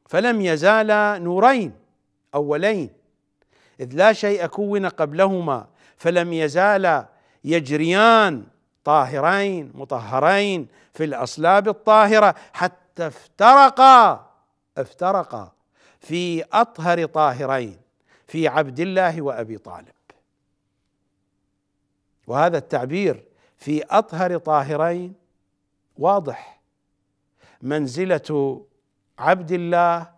فلم يزالا نورين أولين إذ لا شيء كون قبلهما، فلم يزالا يجريان طاهرين مطهرين في الأصلاب الطاهرة، حتى افترقا في أطهر طاهرين، في عبد الله وأبي طالب. وهذا التعبير في أطهر طاهرين واضح، منزلة عبد الله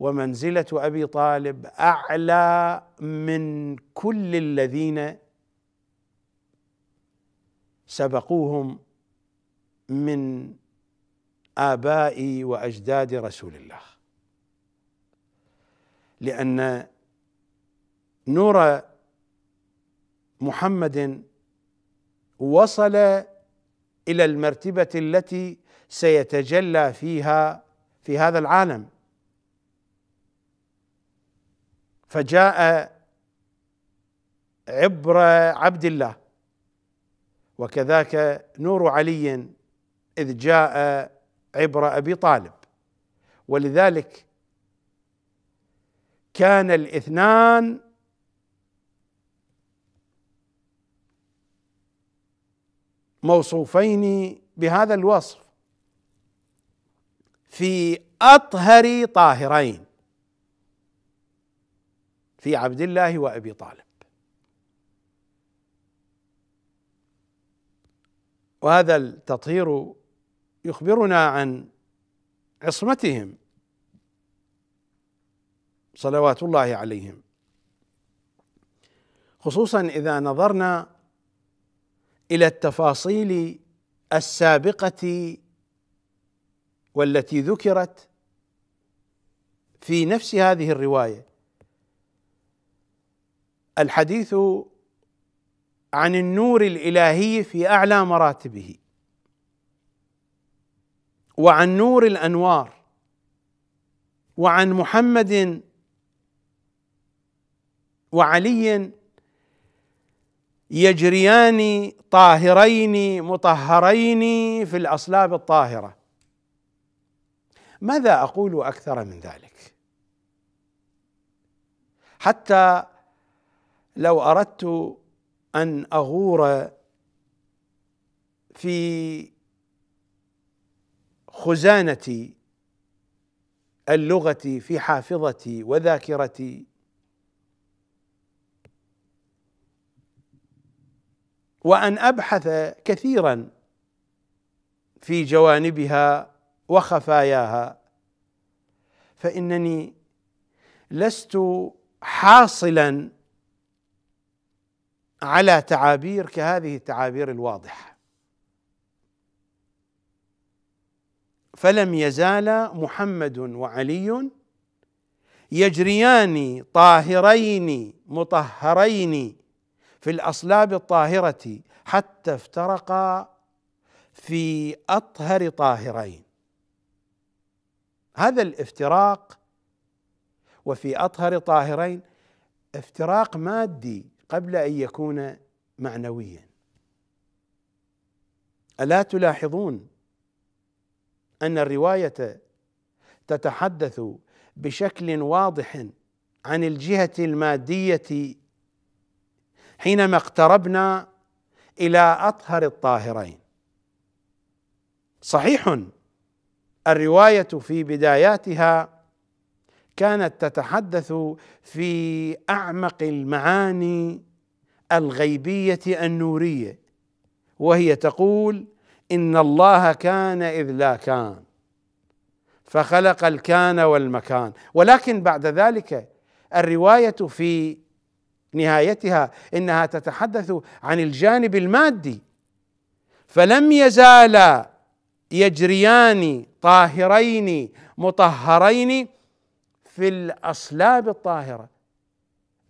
ومنزلة أبي طالب أعلى من كل الذين سبقوهم من آباء وأجداد رسول الله، لأن نور محمد وصل إلى المرتبة التي سيتجلى فيها في هذا العالم، فجاء عبر عبد الله. وكذاك نور علي إذ جاء عبر أبي طالب، ولذلك كان الاثنان موصوفين بهذا الوصف في أطهر طاهرين، في عبد الله وأبي طالب. وهذا التطهير يخبرنا عن عصمتهم صلوات الله عليهم، خصوصا إذا نظرنا إلى التفاصيل السابقة والتي ذكرت في نفس هذه الرواية. الحديث عن النور الإلهي في أعلى مراتبه، وعن نور الأنوار، وعن محمد وعلي يجريان طاهرين مطهرين في الأصلاب الطاهرة. ماذا أقول أكثر من ذلك؟ حتى لو أردت أن أغور في خزانة اللغة في حافظتي وذاكرتي، وأن أبحث كثيرا في جوانبها وخفاياها، فإنني لست حاصلا على تعابير كهذه التعابير الواضحة. فلم يزال محمد وعلي يجريان طاهرين مطهرين في الأصلاب الطاهرة حتى افترقا في أطهر طاهرين. هذا الافتراق وفي أطهر طاهرين افتراق مادي قبل أن يكون معنويا. ألا تلاحظون أن الرواية تتحدث بشكل واضح عن الجهة المادية حينما اقتربنا إلى أطهر الطاهرين؟ صحيح الرواية في بداياتها كانت تتحدث في أعمق المعاني الغيبية النورية، وهي تقول: إن الله كان إذ لا كان فخلق الكان والمكان. ولكن بعد ذلك الرواية في نهايتها إنها تتحدث عن الجانب المادي. فلم يزال يجريان طاهرين مطهرين في الأصلاب الطاهرة.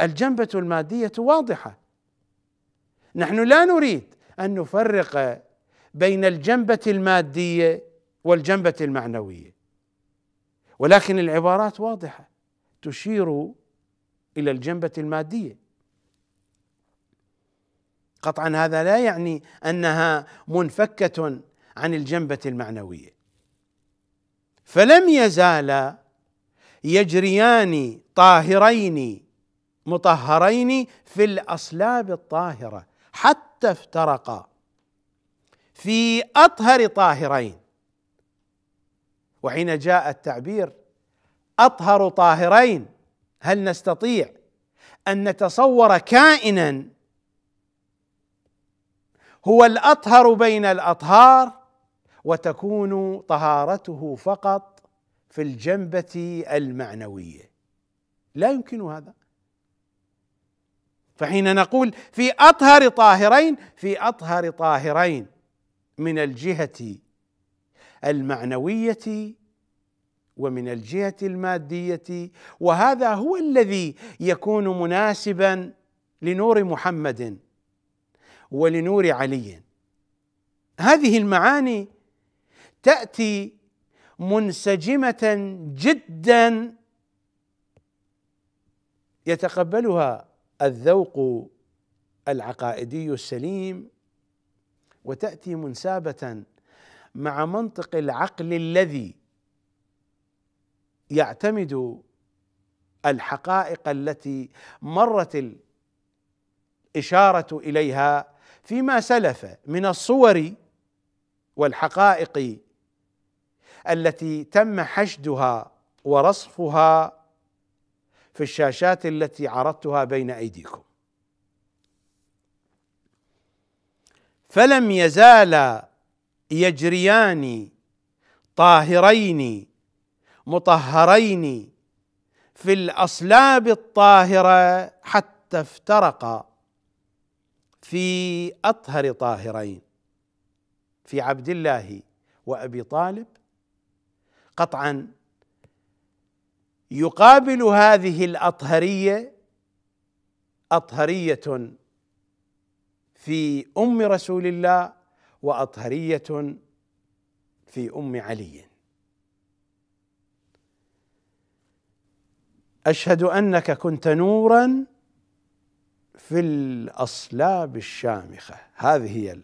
الجنبة المادية واضحة، نحن لا نريد أن نفرق بين الجنبة المادية والجنبة المعنوية، ولكن العبارات واضحة تشير إلى الجنبة المادية. قطعا هذا لا يعني أنها منفكة عن الجنبة المعنوية. فلم يزال يجريان طاهرين مطهرين في الأصلاب الطاهرة حتى افترقا في أطهر طاهرين. وحين جاء التعبير أطهر طاهرين، هل نستطيع أن نتصور كائنا هو الأطهر بين الأطهار وتكون طهارته فقط في الجنبة المعنوية؟ لا يمكن هذا. فحين نقول في أطهر طاهرين، في أطهر طاهرين من الجهة المعنوية ومن الجهة المادية، وهذا هو الذي يكون مناسبا لنور محمد ولنور علي. هذه المعاني تأتي منسجمة جدا يتقبلها الذوق العقائدي السليم، وتأتي منسابة مع منطق العقل الذي يعتمد الحقائق التي مرت الإشارة إليها فيما سلف من الصور والحقائق التي تم حشدها ورصفها في الشاشات التي عرضتها بين أيديكم. فلم يزال يجريان طاهرين مطهرين في الأصلاب الطاهرة حتى افترقا في أطهر طاهرين، في عبد الله وأبي طالب. قطعا يقابل هذه الأطهرية أطهرية في أم رسول الله وأطهرية في أم علي. أشهد أنك كنت نورا في الأصلاب الشامخة. هذه هي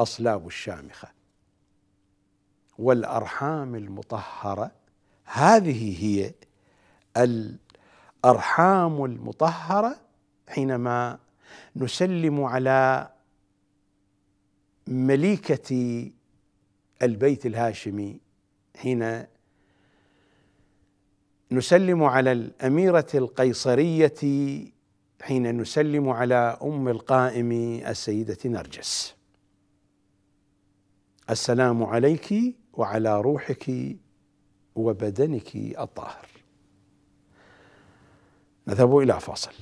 الأصلاب الشامخة والأرحام المطهرة. هذه هي الأرحام المطهرة حينما نسلم على مليكة البيت الهاشمي حين نسلم على الأميرة القيصرية، حين نسلم على أم القائم السيدة نرجس: السلام عليك وعلى روحك وبدنك الطاهر. نذهب إلى فاصل.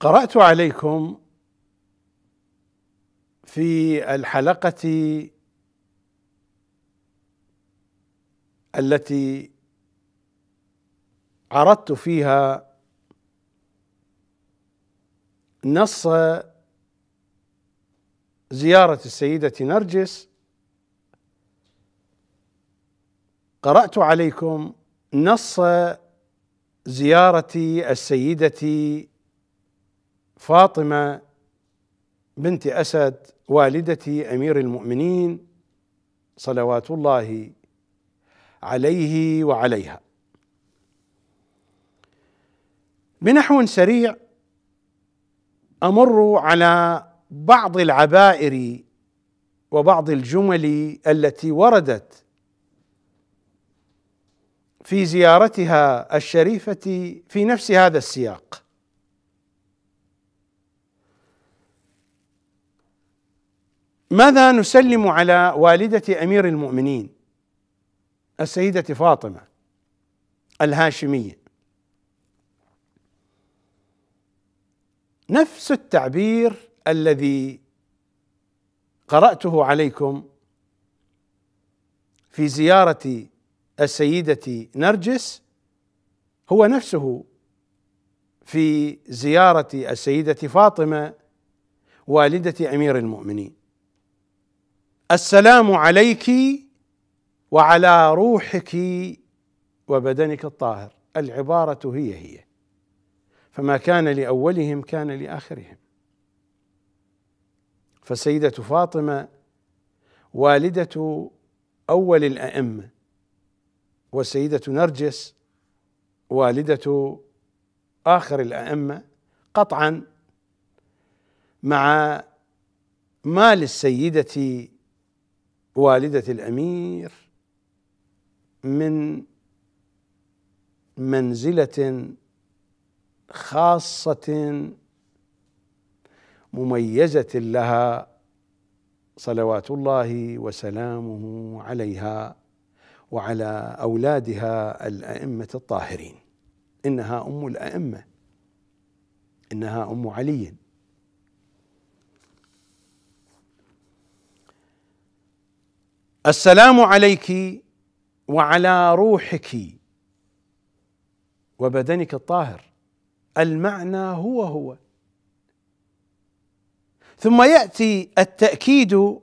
قرأت عليكم في الحلقة التي عرضت فيها نص زيارة السيدة نرجس، قرأت عليكم نص زيارة السيدة فاطمة بنت أسد والدة أمير المؤمنين صلوات الله عليه وعليها بنحو سريع. أمر على بعض العبائر وبعض الجمل التي وردت في زيارتها الشريفة في نفس هذا السياق. ماذا نسلم على والدة أمير المؤمنين السيدة فاطمة الهاشمية؟ نفس التعبير الذي قرأته عليكم في زيارة السيدة نرجس هو نفسه في زيارة السيدة فاطمة والدة أمير المؤمنين: السلام عليك وعلى روحك وبدنك الطاهر. العبارة هي فما كان لأولهم كان لآخرهم. فالسيدة فاطمة والدة أول الأئمة، والسيدة نرجس والدة آخر الأئمة قطعا، مع ما للسيدة والدة الأمير من منزلة خاصة مميزة لها صلوات الله وسلامه عليها وعلى أولادها الأئمة الطاهرين. إنها أم الأئمة إنها أم علي. السلام عليك وعلى روحك وبدنك الطاهر، المعنى هو. ثم يأتي التأكيد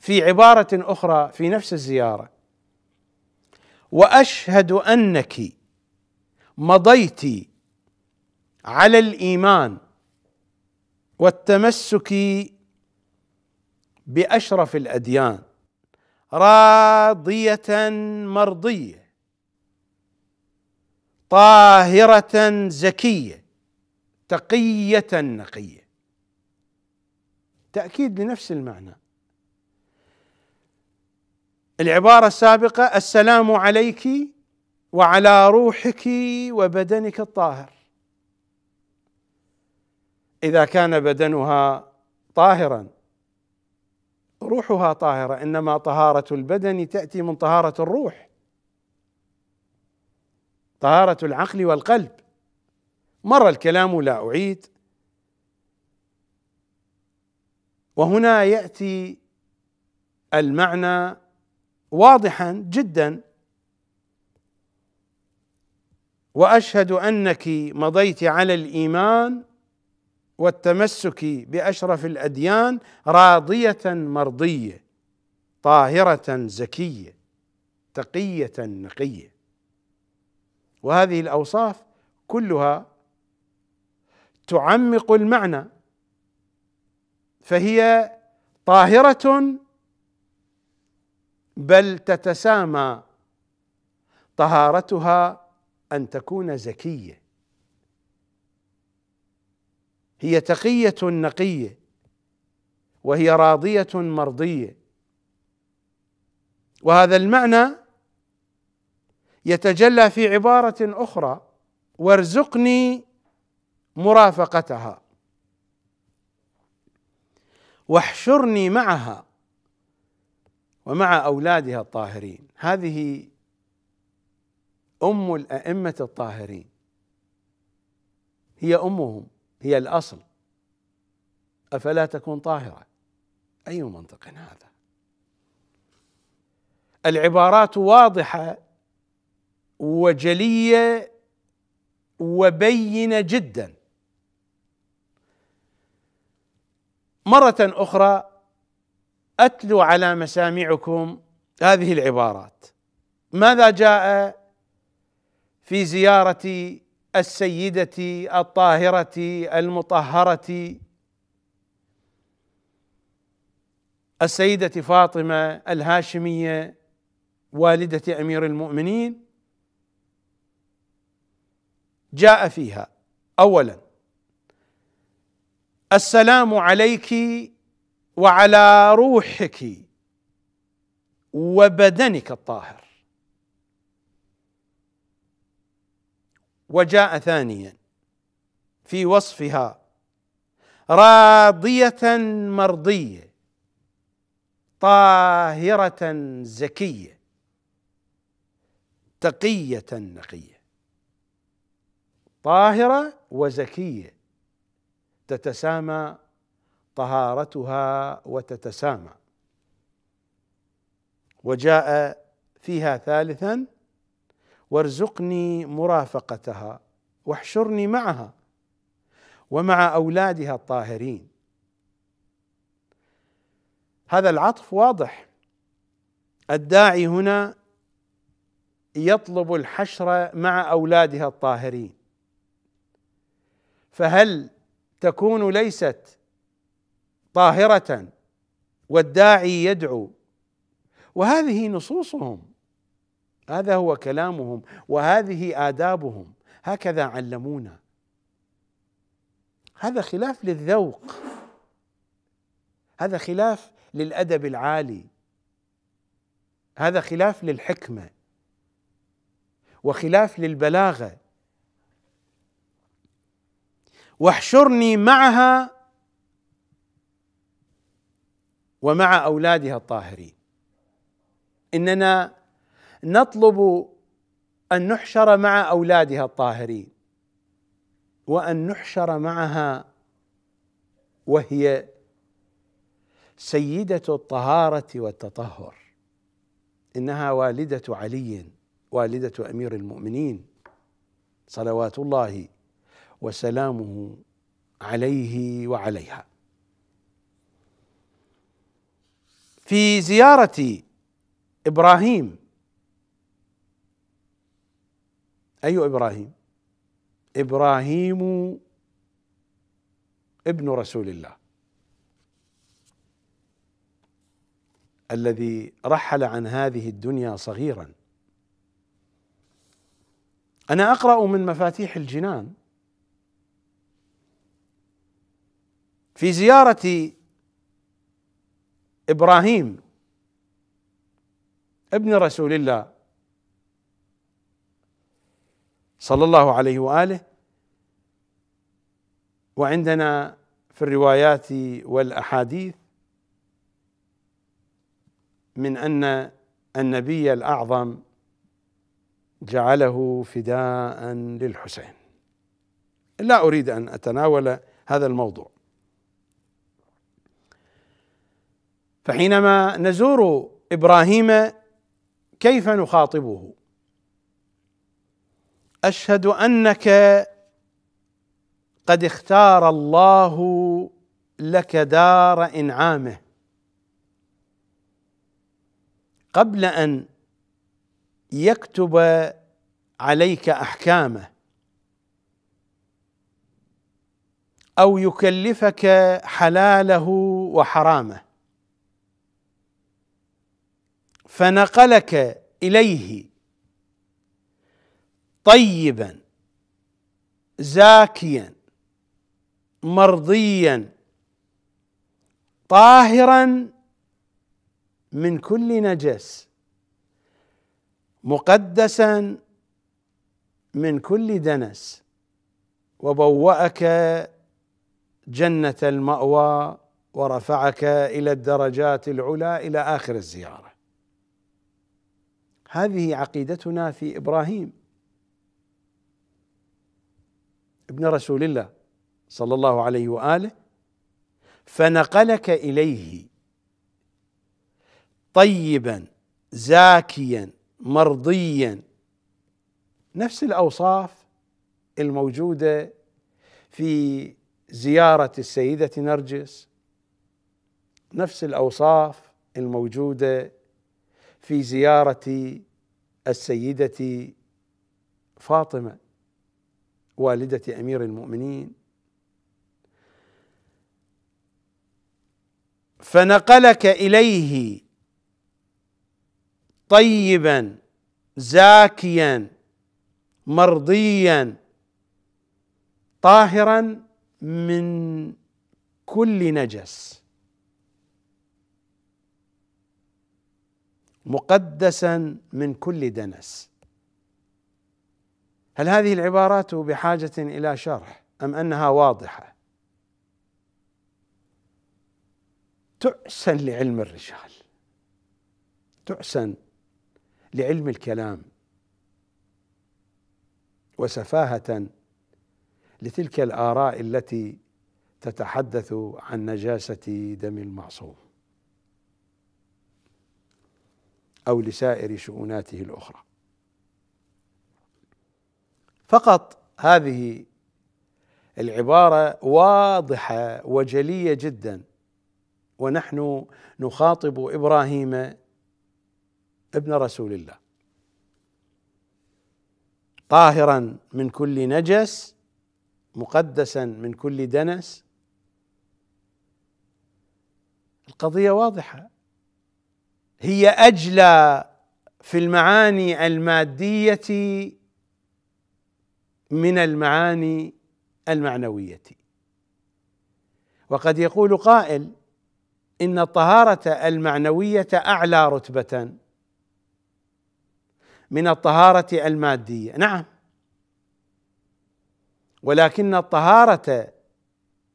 في عبارة أخرى في نفس الزيارة: وأشهد أنك مضيت على الإيمان والتمسك بأشرف الأديان راضية مرضية طاهرة زكية تقية نقية. تأكيد لنفس المعنى. العبارة السابقة: السلام عليك وعلى روحك وبدنك الطاهر. إذا كان بدنها طاهرا روحها طاهرة، إنما طهارة البدن تأتي من طهارة الروح، طهارة العقل والقلب. مر الكلام لا أعيد. وهنا يأتي المعنى واضحا جدا: وأشهد أنك مضيت على الإيمان والتمسك بأشرف الأديان راضية مرضية طاهرة زكية تقية نقية. وهذه الأوصاف كلها تعمق المعنى، فهي طاهرة بل تتسامى طهارتها أن تكون زكية، هي تقية نقية، وهي راضية مرضية. وهذا المعنى يتجلى في عبارة أخرى: وارزقني مرافقتها واحشرني معها ومع أولادها الطاهرين. هذه أم الأئمة الطاهرين، هي أمهم، هي الأصل، أفلا تكون طاهرة؟ أي منطق هذا؟ العبارات واضحة وجلية وبينة جدا. مرة أخرى أتلو على مسامعكم هذه العبارات. ماذا جاء في زيارة السيدة الطاهرة المطهرة السيدة فاطمة الهاشمية والدة أمير المؤمنين؟ جاء فيها: أولا السلام عليك وعلى روحك وبدنك الطاهر. وجاء ثانيا في وصفها: راضية مرضية طاهرة زكية تقية نقية. طاهرة وزكية تتسامى طهارتها وتتسامى. وجاء فيها ثالثا: وارزقني مرافقتها واحشرني معها ومع أولادها الطاهرين. هذا العطف واضح. الداعي هنا يطلب الحشر مع أولادها الطاهرين، فهل تكون ليست طاهرة والداعي يدعو؟ وهذه نصوصهم، هذا هو كلامهم، وهذه آدابهم، هكذا علمونا. هذا خلاف للذوق، هذا خلاف للأدب العالي، هذا خلاف للحكمة وخلاف للبلاغة. واحشرني معها ومع أولادها الطاهرين. إننا نطلب أن نحشر مع أولادها الطاهرين، وأن نحشر معها وهي سيدة الطهارة والتطهر، إنها والدة علي، والدة أمير المؤمنين صلوات الله وسلامه عليه وعليها. في زيارة إبراهيم، أي إبراهيم؟ إبراهيم ابن رسول الله الذي رحل عن هذه الدنيا صغيرا. أنا أقرأ من مفاتيح الجنان في زيارة إبراهيم ابن رسول الله صلى الله عليه وآله، وعندنا في الروايات والأحاديث من أن النبي الأعظم جعله فداء للحسين. لا أريد أن أتناول هذا الموضوع. فحينما نزور إبراهيم كيف نخاطبه؟ أشهد أنك قد اختار الله لك دار إنعامه قبل أن يكتب عليك أحكامه أو يكلفك حلاله وحرامه، فنقلك إليه طيبا زاكيا مرضيا طاهرا من كل نجس مقدسا من كل دنس، وبوأك جنة المأوى ورفعك إلى الدرجات العلى، إلى آخر الزيارة. هذه عقيدتنا في إبراهيم ابن رسول الله صلى الله عليه وآله. فنقلك إليه طيبا زاكيا مرضيا، نفس الأوصاف الموجودة في زيارة السيدة نرجس، نفس الأوصاف الموجودة في زيارة السيدة فاطمة والدة أمير المؤمنين. فنقلك إليه طيبا زاكيا مرضيا طاهرا من كل نجس مقدسا من كل دنس. هل هذه العبارات بحاجة إلى شرح أم أنها واضحة؟ تحسن لعلم الرجال، تحسن لعلم الكلام، وسفاهة لتلك الآراء التي تتحدث عن نجاسة دم المعصوم أو لسائر شؤوناته الأخرى. فقط هذه العبارة واضحة وجلية جدا، ونحن نخاطب إبراهيم ابن رسول الله طاهرا من كل نجس مقدسا من كل دنس. القضية واضحة، هي أجلى في المعاني المادية من المعاني المعنوية. وقد يقول قائل إن الطهارة المعنوية أعلى رتبة من الطهارة المادية. نعم، ولكن الطهارة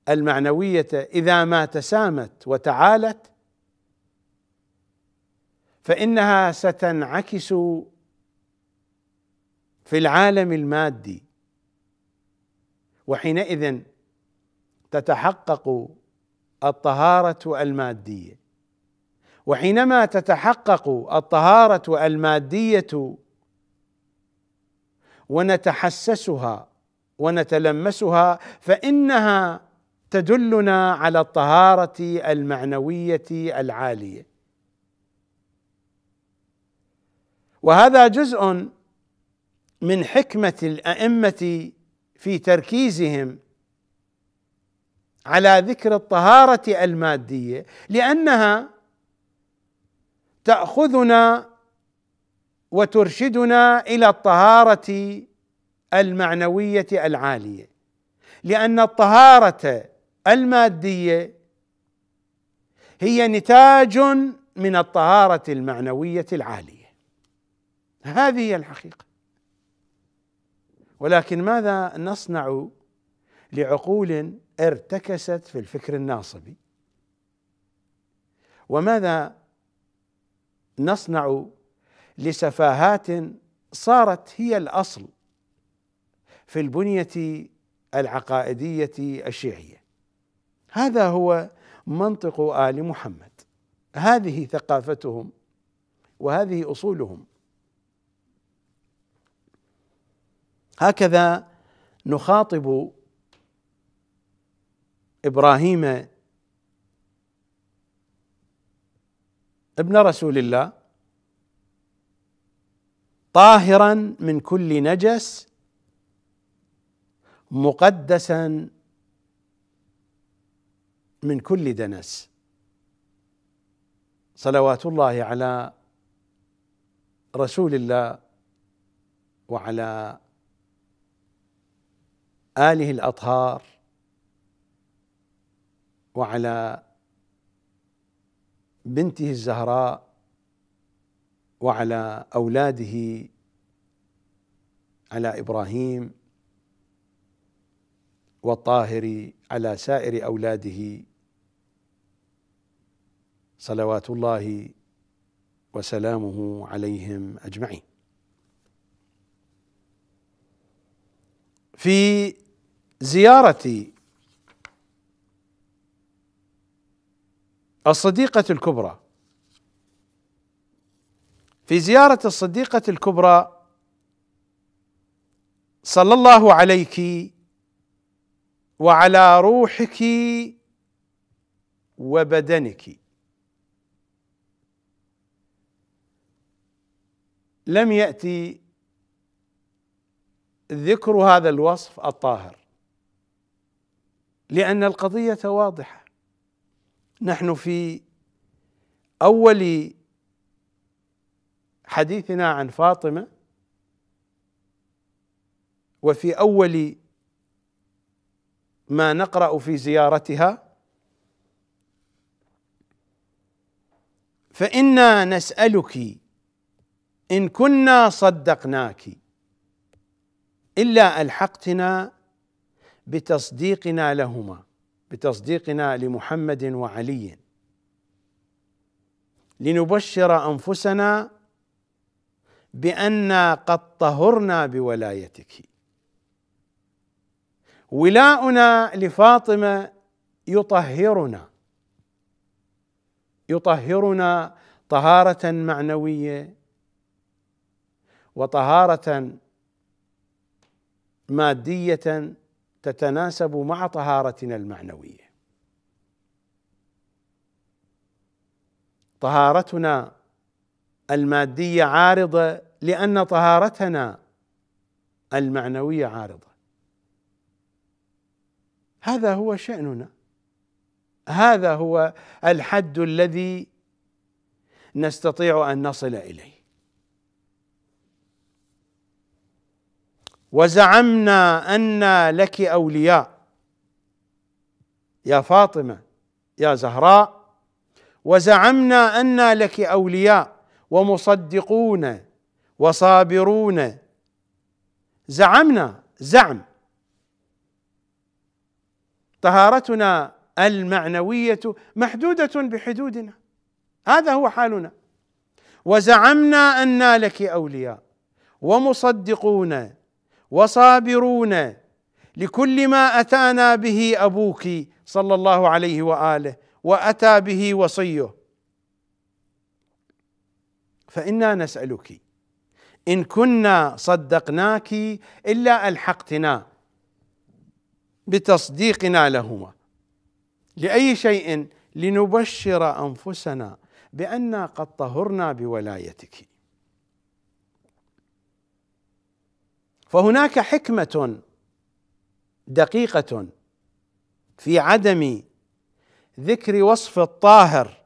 المعنوية إذا ما تسامت وتعالت فإنها ستنعكس في العالم المادي وحينئذ تتحقق الطهارة المادية. وحينما تتحقق الطهارة المادية ونتحسسها ونتلمسها فإنها تدلنا على الطهارة المعنوية العالية، وهذا جزء من حكمة الأئمة في تركيزهم على ذكر الطهارة المادية، لأنها تأخذنا وترشدنا إلى الطهارة المعنوية العالية، لأن الطهارة المادية هي نتاج من الطهارة المعنوية العالية، هذه هي الحقيقة. ولكن ماذا نصنع لعقول ارتكست في الفكر الناصبي؟ وماذا نصنع لسفاهات صارت هي الأصل في البنية العقائدية الشيعية؟ هذا هو منطق آل محمد، هذه ثقافتهم وهذه أصولهم. هكذا نخاطب إبراهيم ابن رسول الله طاهرا من كل نجس مقدسا من كل دنس، صلوات الله على رسول الله وعلى آله الأطهار وعلى بنته الزهراء وعلى أولاده، على إبراهيم والطاهر، على سائر أولاده صلوات الله وسلامه عليهم أجمعين. في زيارة الصديقة الكبرى، في زيارة الصديقة الكبرى صلى الله عليك وعلى روحك وبدنك، لم يأتي ذكر هذا الوصف الطاهر، لأن القضية واضحة. نحن في أول حديثنا عن فاطمة وفي أول ما نقرأ في زيارتها: فإنا نسألك إن كنا صدقناك إلا ألحقتنا بتصديقنا لهما، بتصديقنا لمحمد وعلي، لنبشر أنفسنا بأننا قد طهرنا بولايتك. ولاؤنا لفاطمة يطهرنا طهارة معنوية وطهارة مادية تتناسب مع طهارتنا المعنوية. طهارتنا المادية عارضة لأن طهارتنا المعنوية عارضة، هذا هو شأننا، هذا هو الحد الذي نستطيع أن نصل إليه. وزعمنا أن لك أولياء يا فاطمة يا زهراء، وزعمنا أن لك أولياء ومصدقون وصابرون. زعمنا، زعم، طهارتنا المعنوية محدودة بحدودنا، هذا هو حالنا. وزعمنا أن لك أولياء ومصدقون وصابرون لكل ما أتانا به أبوك صلى الله عليه وآله وأتى به وصيه، فإنا نسألك إن كنا صدقناك إلا ألحقتنا بتصديقنا لهما. لأي شيء؟ لنبشر أنفسنا بأننا قد طهرنا بولايتك. فهناك حكمة دقيقة في عدم ذكر وصف الطاهر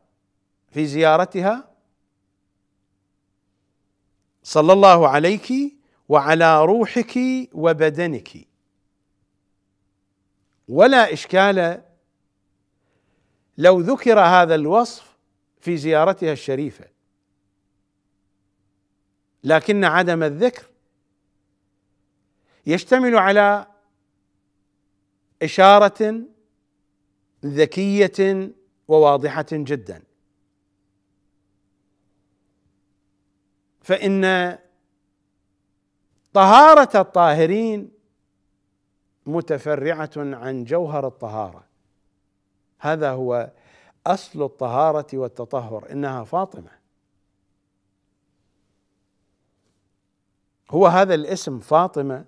في زيارتها صلى الله عليك وعلى روحك وبدنك، ولا إشكال لو ذكر هذا الوصف في زيارتها الشريفة، لكن عدم الذكر يشتمل على إشارة ذكية وواضحة جدا. فإن طهارة الطاهرين متفرعة عن جوهر الطهارة، هذا هو أصل الطهارة والتطهر، إنها فاطمة، هو هذا الاسم فاطمة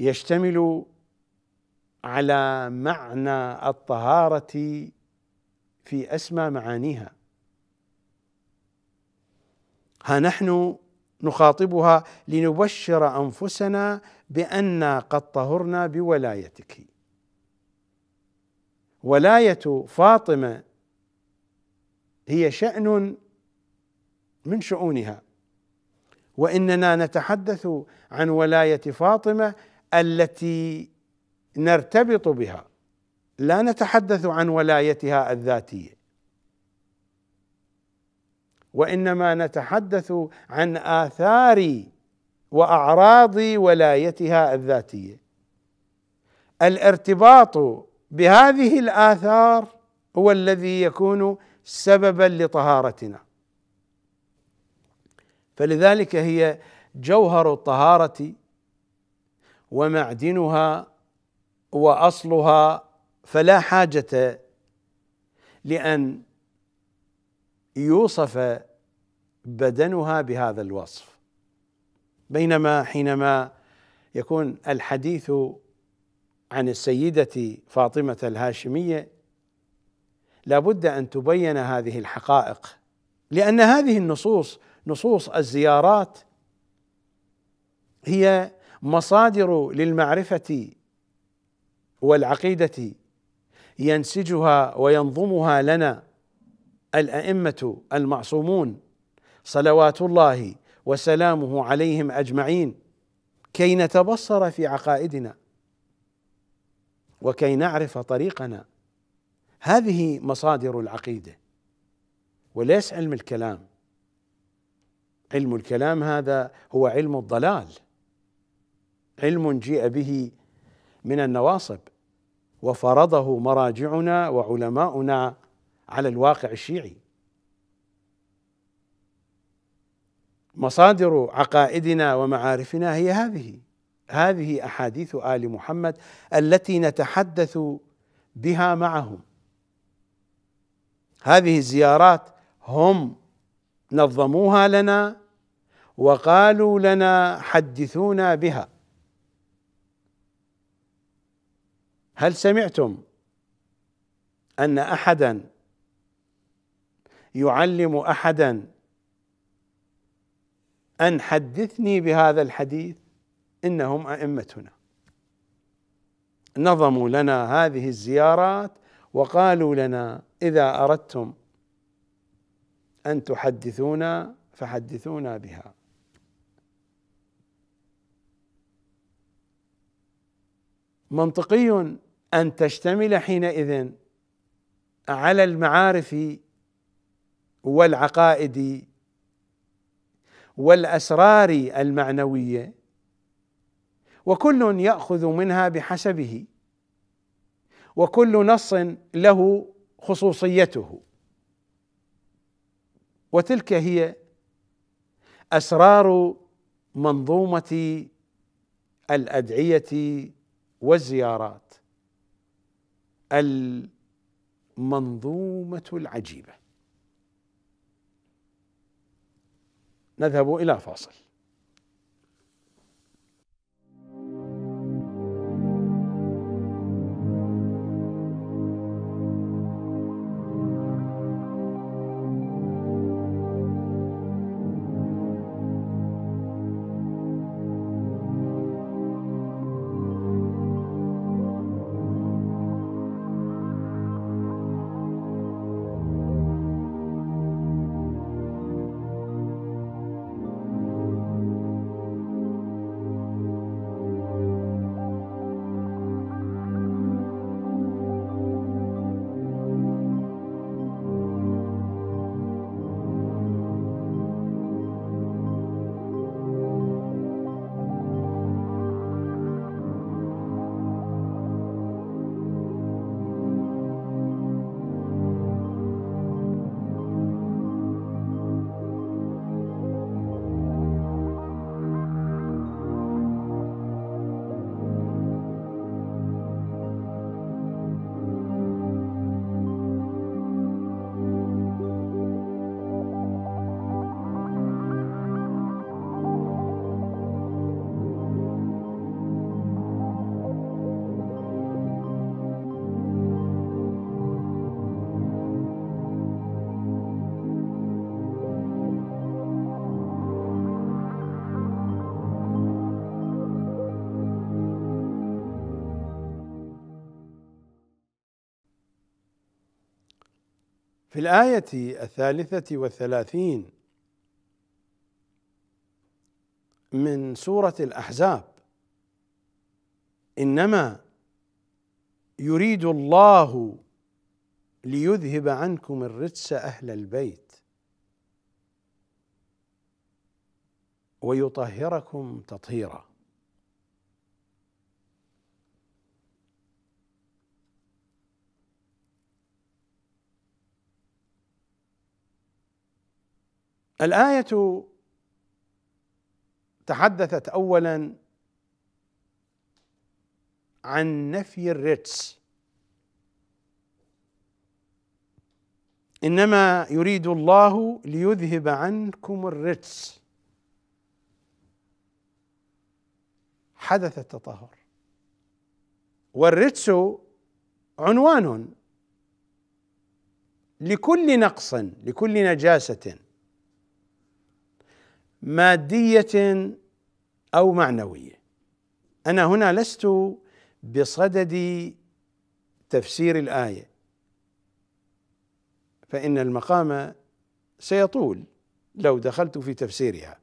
يشتمل على معنى الطهارة في أسمى معانيها. ها نحن نخاطبها لنبشر أنفسنا بأننا قد طهرنا بولايتك. ولاية فاطمة هي شأن من شؤونها، وإننا نتحدث عن ولاية فاطمة التي نرتبط بها، لا نتحدث عن ولايتها الذاتية، وإنما نتحدث عن آثار وأعراض ولايتها الذاتية. الارتباط بهذه الآثار هو الذي يكون سببا لطهارتنا، فلذلك هي جوهر الطهارة ومعدنها وأصلها، فلا حاجة لأن يوصف بدنها بهذا الوصف. بينما حينما يكون الحديث عن السيدة فاطمة الهاشمية لابد أن تبين هذه الحقائق، لأن هذه النصوص، نصوص الزيارات، هي مصادر للمعرفة والعقيدة ينسجها وينظمها لنا الأئمة المعصومون صلوات الله وسلامه عليهم أجمعين، كي نتبصر في عقائدنا وكي نعرف طريقنا. هذه مصادر العقيدة وليس علم الكلام. علم الكلام هذا هو علم الضلال، علم جيء به من النواصب وفرضه مراجعنا وعلماؤنا على الواقع الشيعي. مصادر عقائدنا ومعارفنا هي هذه أحاديث آل محمد التي نتحدث بها معهم. هذه الزيارات هم نظموها لنا وقالوا لنا حدثونا بها. هل سمعتم أن أحدا يعلم أحدا أن حدثني بهذا الحديث؟ إنهم أئمتنا، نظموا لنا هذه الزيارات وقالوا لنا إذا أردتم أن تحدثونا فحدثونا بها. منطقي أن تشتمل حينئذ على المعارف والعقائد والأسرار المعنوية، وكل يأخذ منها بحسبه، وكل نص له خصوصيته، وتلك هي أسرار منظومة الأدعية والزيارات، المنظومة العجيبة. نذهب إلى فاصل. في الآية 33 من سورة الأحزاب: إنما يريد الله ليذهب عنكم الرجس أهل البيت ويطهركم تطهيرا. الآية تحدثت أولا عن نفي الرجس. إنما يريد الله ليذهب عنكم الرجس، حدث التطهر، والرجس عنوان لكل نقص، لكل نجاسة مادية أو معنوية. أنا هنا لست بصدد تفسير الآية، فإن المقام سيطول لو دخلت في تفسيرها،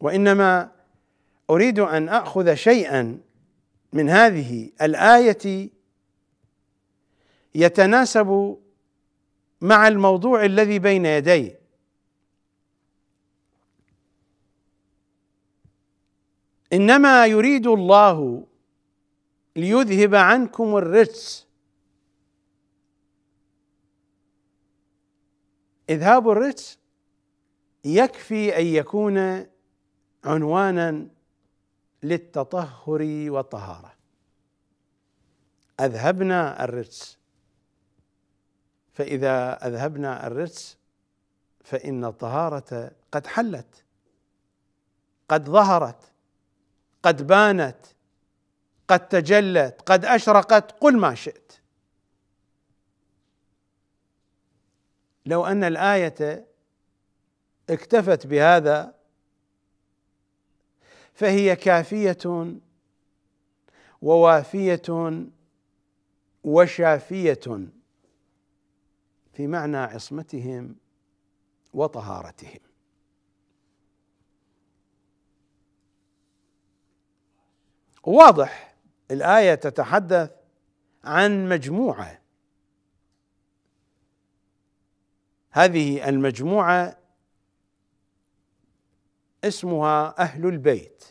وإنما أريد أن أخذ شيئا من هذه الآية يتناسب مع الموضوع الذي بين يديه. إنما يريد الله ليذهب عنكم الرجس. إذهاب الرجس يكفي أن يكون عنوانا للتطهر والطهارة. أذهبنا الرجس، فإذا أذهبنا الرجس فإن الطهارة قد حلت، قد ظهرت، قد بانت، قد تجلت، قد أشرقت، قل ما شئت. لو أن الآية اكتفت بهذا فهي كافية ووافية وشافية في معنى عصمتهم وطهارتهم. واضح، الآية تتحدث عن مجموعة، هذه المجموعة اسمها أهل البيت،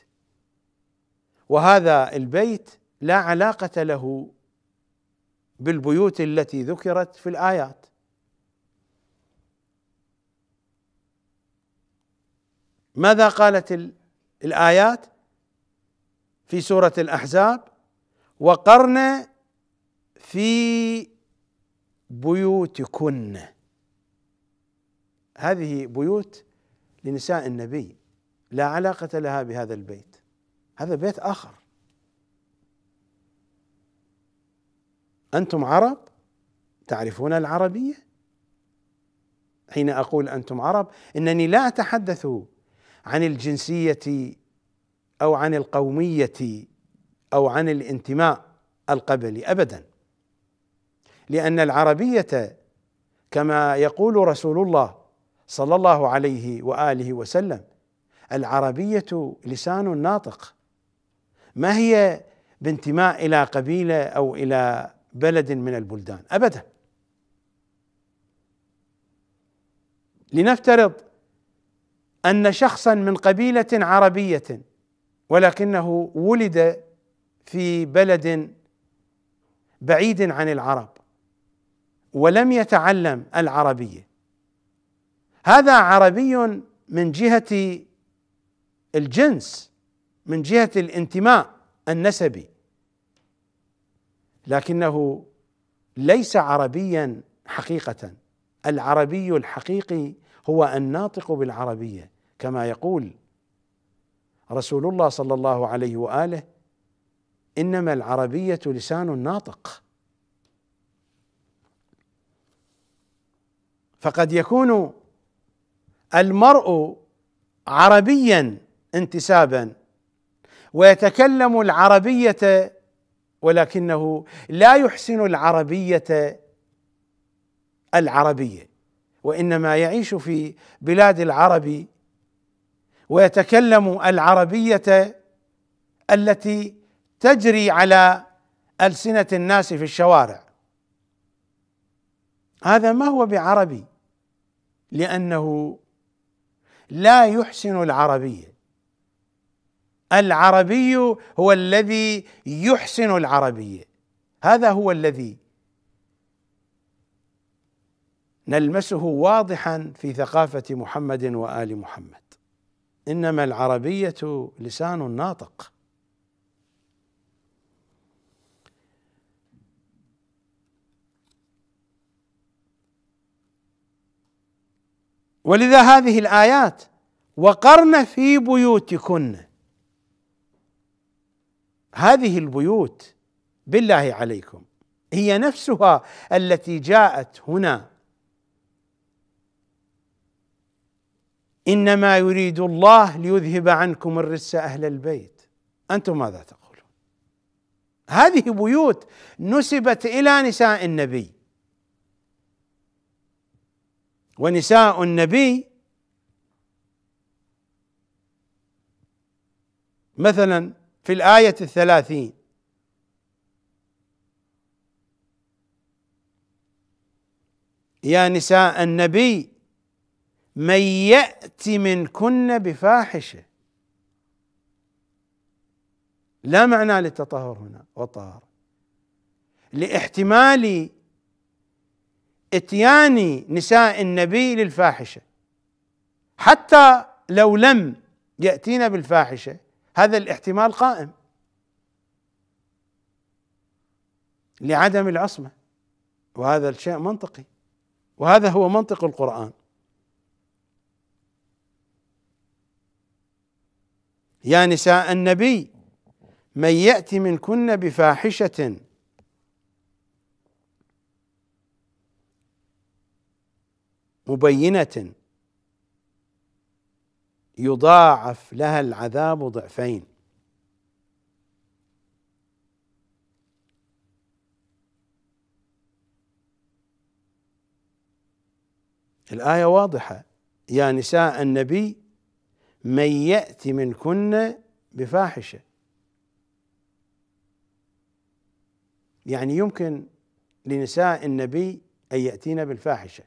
وهذا البيت لا علاقة له بالبيوت التي ذكرت في الآيات. ماذا قالت الآيات؟ في سورة الأحزاب: وقرن في بيوتكن. هذه بيوت لنساء النبي، لا علاقة لها بهذا البيت، هذا بيت آخر. أنتم عرب تعرفون العربية. حين أقول أنتم عرب إنني لا أتحدث عن الجنسية أو عن القومية أو عن الانتماء القبلي أبدا، لأن العربية كما يقول رسول الله صلى الله عليه وآله وسلم: العربية لسان ناطق، ما هي بانتماء إلى قبيلة أو إلى بلد من البلدان أبدا. لنفترض أن شخصا من قبيلة عربية ولكنه ولد في بلد بعيد عن العرب ولم يتعلم العربية، هذا عربي من جهة الجنس، من جهة الانتماء النسبي، لكنه ليس عربيا حقيقة. العربي الحقيقي هو الناطق بالعربية كما يقول رسول الله صلى الله عليه وآله: إنما العربية لسان ناطق. فقد يكون المرء عربيا انتسابا ويتكلم العربية ولكنه لا يحسن العربية، وإنما يعيش في بلاد العرب ويتكلم العربية التي تجري على ألسنة الناس في الشوارع، هذا ما هو بعربي، لأنه لا يحسن العربية. العربي هو الذي يحسن العربية، هذا هو الذي نلمسه واضحا في ثقافة محمد وآل محمد. إنما العربية لسان ناطق. ولذا هذه الآيات: وقرن في بيوتكن، هذه البيوت بالله عليكم هي نفسها التي جاءت هنا. إنما يريد الله ليذهب عنكم الرجس أهل البيت. أنتم ماذا تقولون؟ هذه بيوت نسبت إلى نساء النبي، ونساء النبي مثلا في الآية 30 يا نساء النبي من يأتي منكن بفاحشة. لا معنى للتطهر هنا والطهارة، لاحتمال اتيان نساء النبي للفاحشة. حتى لو لم يأتينا بالفاحشة هذا الاحتمال قائم لعدم العصمة، وهذا الشيء منطقي، وهذا هو منطق القرآن. يا نساء النبي من يأتي منكن بفاحشة مبينة يضاعف لها العذاب ضعفين. الآية واضحة: يا نساء النبي من يأتي منكن بفاحشة، يعني يمكن لنساء النبي أن يأتين بالفاحشة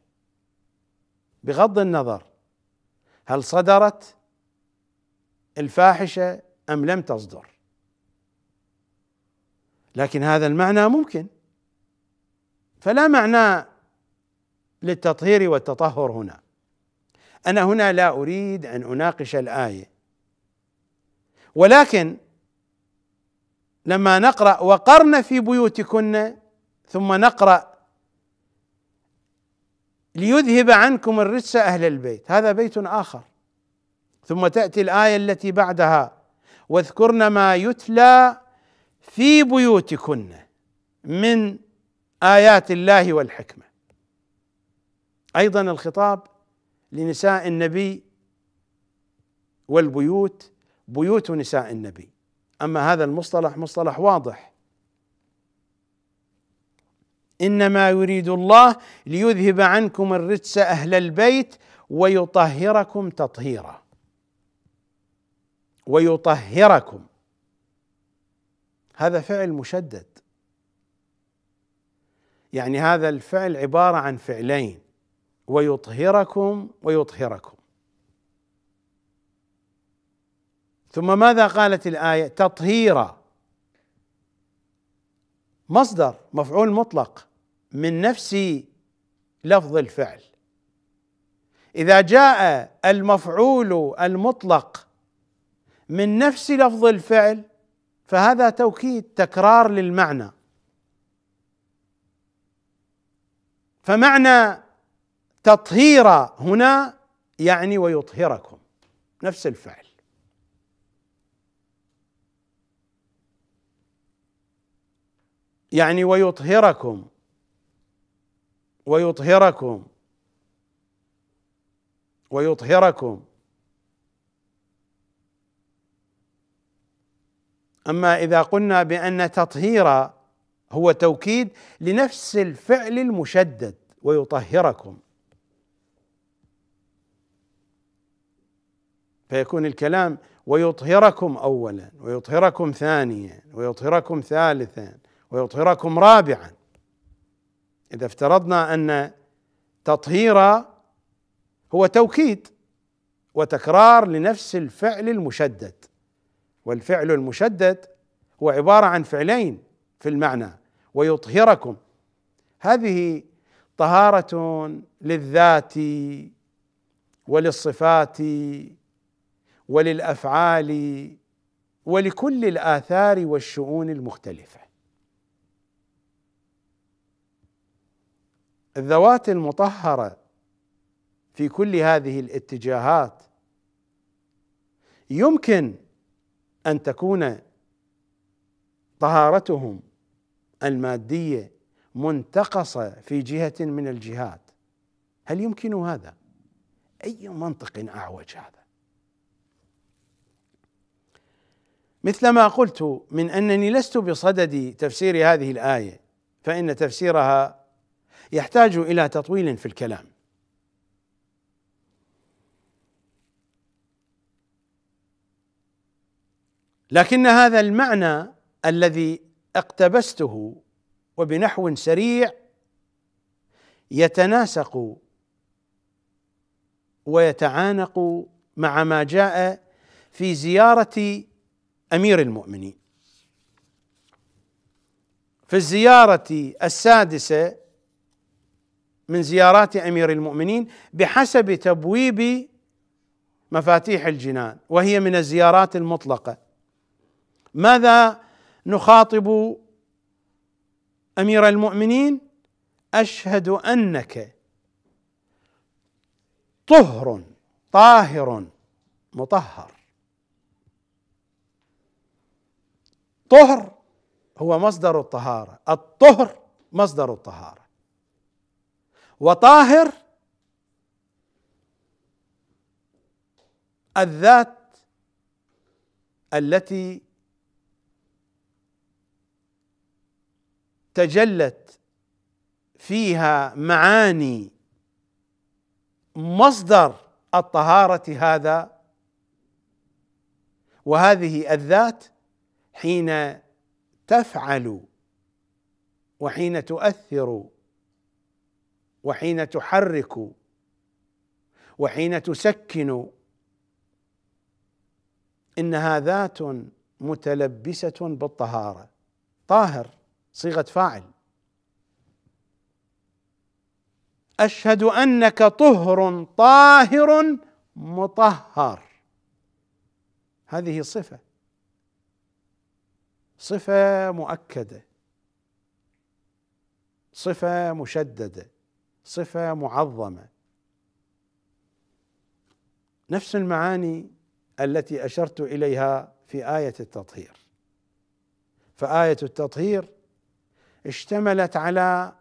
بغض النظر هل صدرت الفاحشة أم لم تصدر، لكن هذا المعنى ممكن، فلا معنى للتطهير والتطهر هنا. أنا هنا لا أريد أن أناقش الآية، ولكن لما نقرأ وقرن في بيوتكن ثم نقرأ ليذهب عنكم الرجس أهل البيت، هذا بيت آخر. ثم تأتي الآية التي بعدها واذكرن ما يتلى في بيوتكن من آيات الله والحكمة. أيضا الخطاب لنساء النبي والبيوت، بيوت نساء النبي، أما هذا المصطلح مصطلح واضح. إنما يريد الله ليذهب عنكم الرجس أهل البيت ويطهركم تطهيرا. ويطهركم هذا فعل مشدد، يعني هذا الفعل عبارة عن فعلين، ويطهركم ويطهركم. ثم ماذا قالت الآية؟ تطهيرا، مصدر مفعول مطلق من نفس لفظ الفعل. إذا جاء المفعول المطلق من نفس لفظ الفعل فهذا توكيد، تكرار للمعنى. فمعنى تطهيرا هنا يعني ويطهركم، نفس الفعل. يعني ويطهركم ويطهركم ويطهركم. أما إذا قلنا بأن تطهير هو توكيد لنفس الفعل المشدد ويطهركم، فيكون الكلام ويطهركم أولا، ويطهركم ثانيا، ويطهركم ثالثا، ويطهركم رابعا. إذا افترضنا أن تطهير هو توكيد وتكرار لنفس الفعل المشدد، والفعل المشدد هو عبارة عن فعلين في المعنى. ويطهركم هذه طهارة للذات وللصفات وللأفعال ولكل الآثار والشؤون المختلفة. الذوات المطهرة في كل هذه الاتجاهات يمكن أن تكون طهارتهم المادية منتقصة في جهة من الجهات. هل يمكن هذا؟ أي منطق أعوج هذا؟ مثلما قلت من أنني لست بصدد تفسير هذه الآية، فإن تفسيرها يحتاج إلى تطويل في الكلام. لكن هذا المعنى الذي اقتبسته وبنحو سريع يتناسق ويتعانق مع ما جاء في زيارة أمير المؤمنين. في الزيارة السادسة من زيارات أمير المؤمنين بحسب تبويب مفاتيح الجنان، وهي من الزيارات المطلقة، ماذا نخاطب أمير المؤمنين؟ أشهد أنك طهر، طاهر، مطهر. طهر هو مصدر الطهارة، الطهر مصدر الطهارة، وطاهر الذات التي تجلت فيها معاني مصدر الطهارة هذا، وهذه الذات حين تفعل وحين تؤثر وحين تحرك وحين تسكن إنها ذات متلبسة بالطهارة. طاهر صيغة فاعل. أشهد أنك طهر طاهر مطهر، هذه صفة، صفة مؤكدة، صفة مشددة، صفة معظمة، نفس المعاني التي أشرت إليها في آية التطهير. فآية التطهير اشتملت على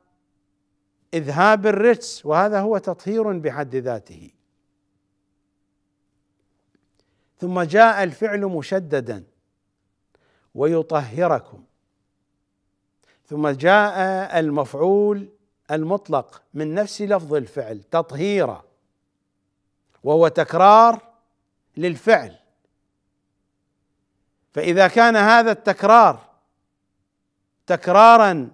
إذهاب الرجس، وهذا هو تطهير بحد ذاته. ثم جاء الفعل مشددا، ويطهركم، ثم جاء المفعول المطلق من نفس لفظ الفعل تطهيرا، وهو تكرار للفعل. فإذا كان هذا التكرار تكرارا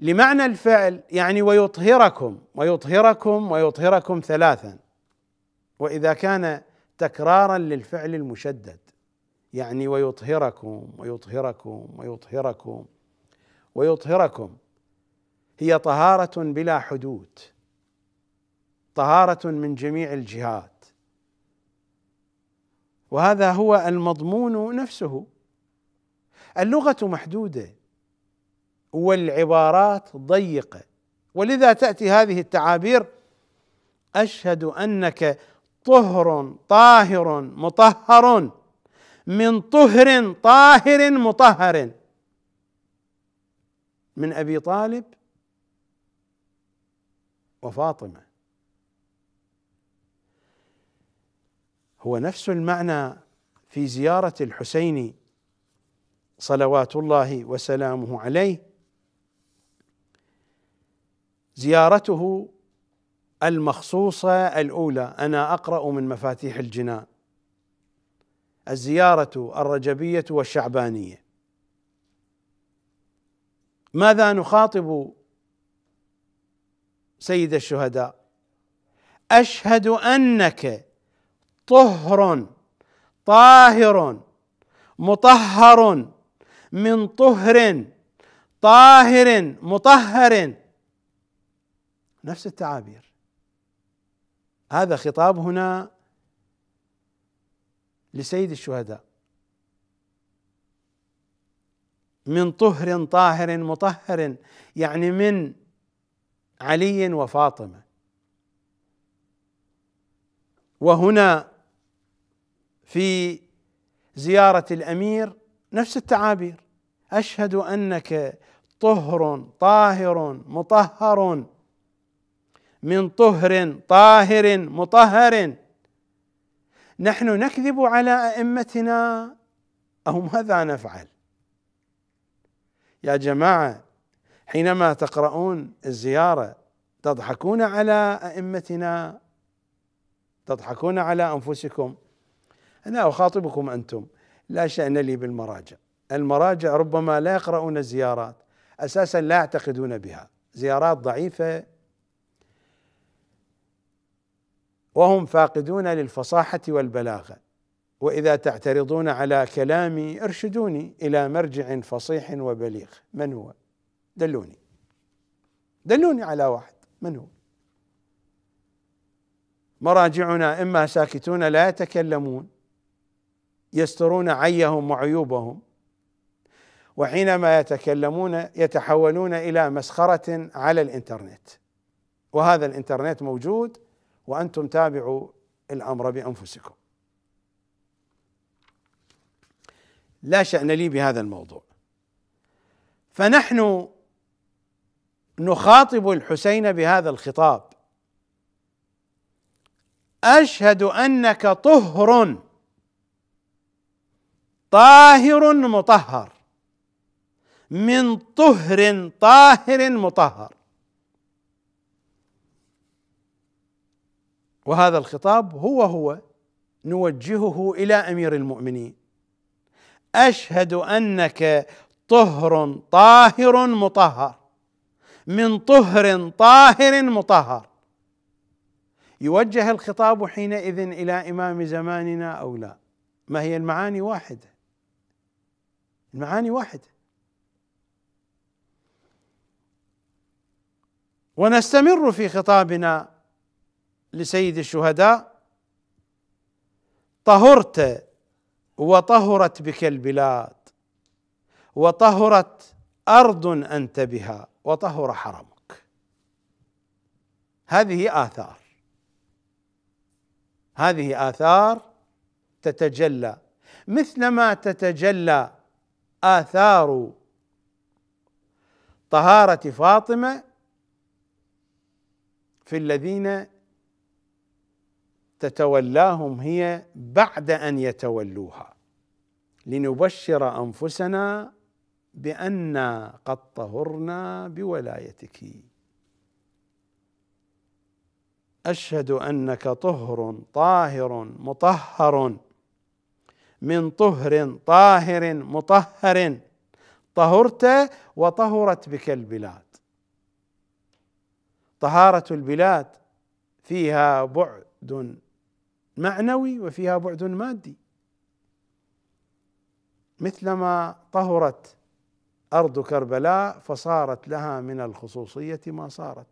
لمعنى الفعل، يعني ويطهركم ويطهركم ويطهركم ثلاثا، وإذا كان تكرارا للفعل المشدد، يعني ويطهركم ويطهركم ويطهركم ويطهركم، هي طهارة بلا حدود، طهارة من جميع الجهات، وهذا هو المضمون نفسه. اللغة محدودة والعبارات ضيقة، ولذا تأتي هذه التعابير: أشهد أنك طهر طاهر مطهر من طهر طاهر مطهر، من أبي طالب وفاطمة، هو نفس المعنى في زيارة الحسين صلوات الله وسلامه عليه، زيارته المخصوصة الأولى. أنا أقرأ من مفاتيح الجنان، الزيارة الرجبية والشعبانية. ماذا نخاطب سيد الشهداء؟ أشهد أنك طهر طاهر مطهر من طهر طاهر مطهر، نفس التعابير. هذا خطاب هنا لسيد الشهداء، من طهر طاهر مطهر، يعني من علي وفاطمة. وهنا في زيارة الأمير نفس التعابير: أشهد أنك طهر طاهر مطهر من طهر طاهر مطهر. نحن نكذب على أئمتنا أو ماذا نفعل؟ يا جماعة، حينما تقرؤون الزيارة تضحكون على أئمتنا، تضحكون على أنفسكم. أنا أخاطبكم أنتم، لا شأن لي بالمراجع. المراجع ربما لا يقرؤون الزيارات، أساسا لا يعتقدون بها، زيارات ضعيفة، وهم فاقدون للفصاحة والبلاغة. وإذا تعترضون على كلامي ارشدوني إلى مرجع فصيح وبليغ. من هو؟ دلوني على واحد، من هو؟ مراجعنا إما ساكتون لا يتكلمون، يسترون عيهم وعيوبهم، وحينما يتكلمون يتحولون إلى مسخرة على الإنترنت، وهذا الإنترنت موجود، وأنتم تابعوا الأمر بأنفسكم. لا شأن لي بهذا الموضوع. فنحن نخاطب الحسين بهذا الخطاب: أشهد أنك طهر طاهر مطهر من طهر طاهر مطهر. وهذا الخطاب هو نوجهه إلى أمير المؤمنين: أشهد أنك طهر طاهر مطهر من طهر طاهر مطهر. يوجه الخطاب حينئذ إلى إمام زماننا أو لا؟ ما هي المعاني؟ واحدة، المعاني واحدة. ونستمر في خطابنا لسيد الشهداء: طهرت وطهرت بك البلاد، وطهرت أرض أنت بها، وطهر حرمك. هذه آثار تتجلى، مثلما تتجلى آثار طهارة فاطمة في الذين تتولاهم هي بعد أن يتولوها، لنبشر أنفسنا بأننا قد طهرنا بولايتك. أشهد أنك طهر طاهر مطهر من طهر طاهر مطهر، طهرت وطهرت بك البلاد. طهارة البلاد فيها بعد معنوي وفيها بعد مادي، مثلما طهرت أرض كربلاء فصارت لها من الخصوصية ما صارت،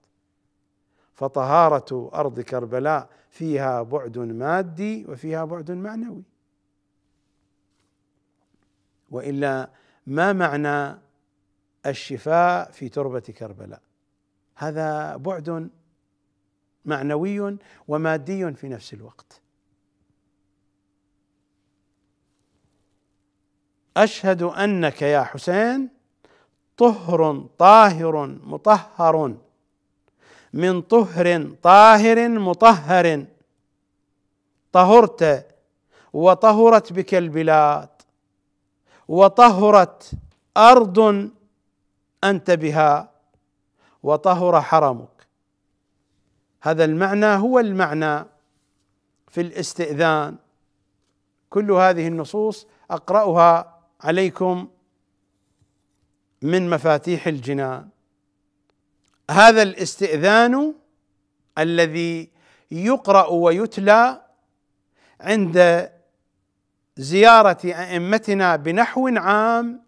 فطهارة أرض كربلاء فيها بعد مادي وفيها بعد معنوي. وإلا ما معنى الشفاء في تربة كربلاء؟ هذا بعد معنوي ومادي في نفس الوقت. أشهد أنك يا حسين طهر طاهر مطهر من طهر طاهر مطهر، طهرت وطهرت بك البلاد، وطهرت أرض أنت بها، وطهر حرمك. هذا المعنى هو المعنى في الاستئذان. كل هذه النصوص أقرأها عليكم من مفاتيح الجنان. هذا الاستئذان الذي يقرأ ويتلى عند زيارة أئمتنا بنحو عام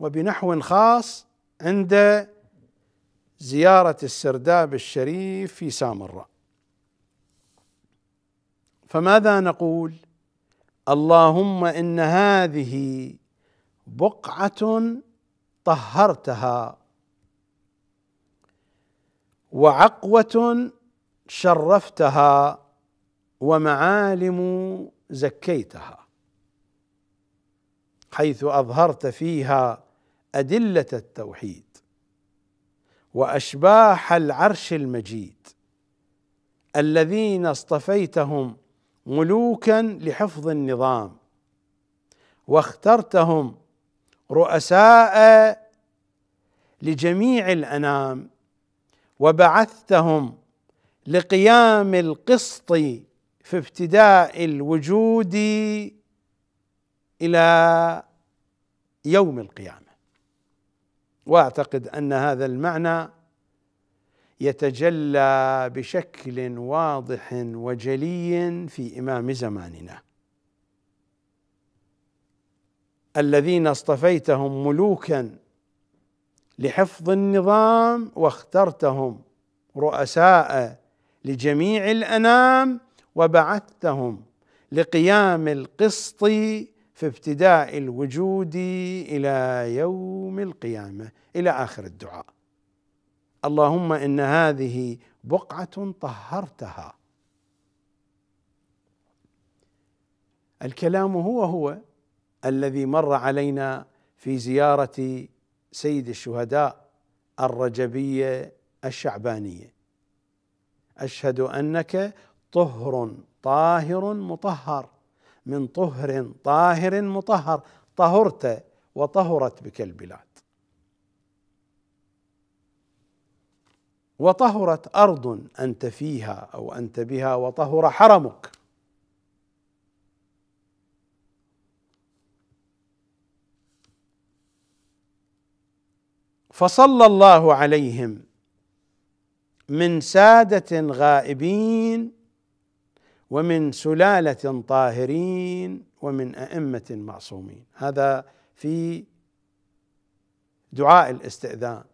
وبنحو خاص عند زيارة السرداب الشريف في سامراء. فماذا نقول؟ اللهم إن هذه بقعة طهرتها، وعقوة شرفتها، ومعالم زكيتها، حيث أظهرت فيها أدلة التوحيد وأشباح العرش المجيد الذين اصطفيتهم ملوكا لحفظ النظام، واخترتهم رؤساء لجميع الأنام، وبعثتهم لقيام القسط في ابتداء الوجود إلى يوم القيامة. وأعتقد أن هذا المعنى يتجلى بشكل واضح وجلي في إمام زماننا الذين اصطفيتهم ملوكا لحفظ النظام، واخترتهم رؤساء لجميع الأنام، وبعثتهم لقيام القسط في ابتداء الوجود إلى يوم القيامة، إلى آخر الدعاء. اللهم إن هذه بقعة طهرتها. الكلام هو الذي مر علينا في زيارة سيد الشهداء الرجبية الشعبانية. أشهد أنك طهر طاهر مطهر من طهر طاهر مطهر، طهرت وطهرت بك البلاد، وطهرت أرض أنت فيها أو أنت بها، وطهر حرمك. فصلى الله عليهم من سادة غائبين، ومن سلالة طاهرين، ومن أئمة معصومين. هذا في دعاء الاستئذان.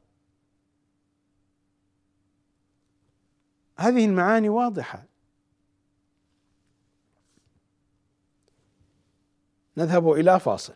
هذه المعاني واضحة. نذهب إلى فاصل.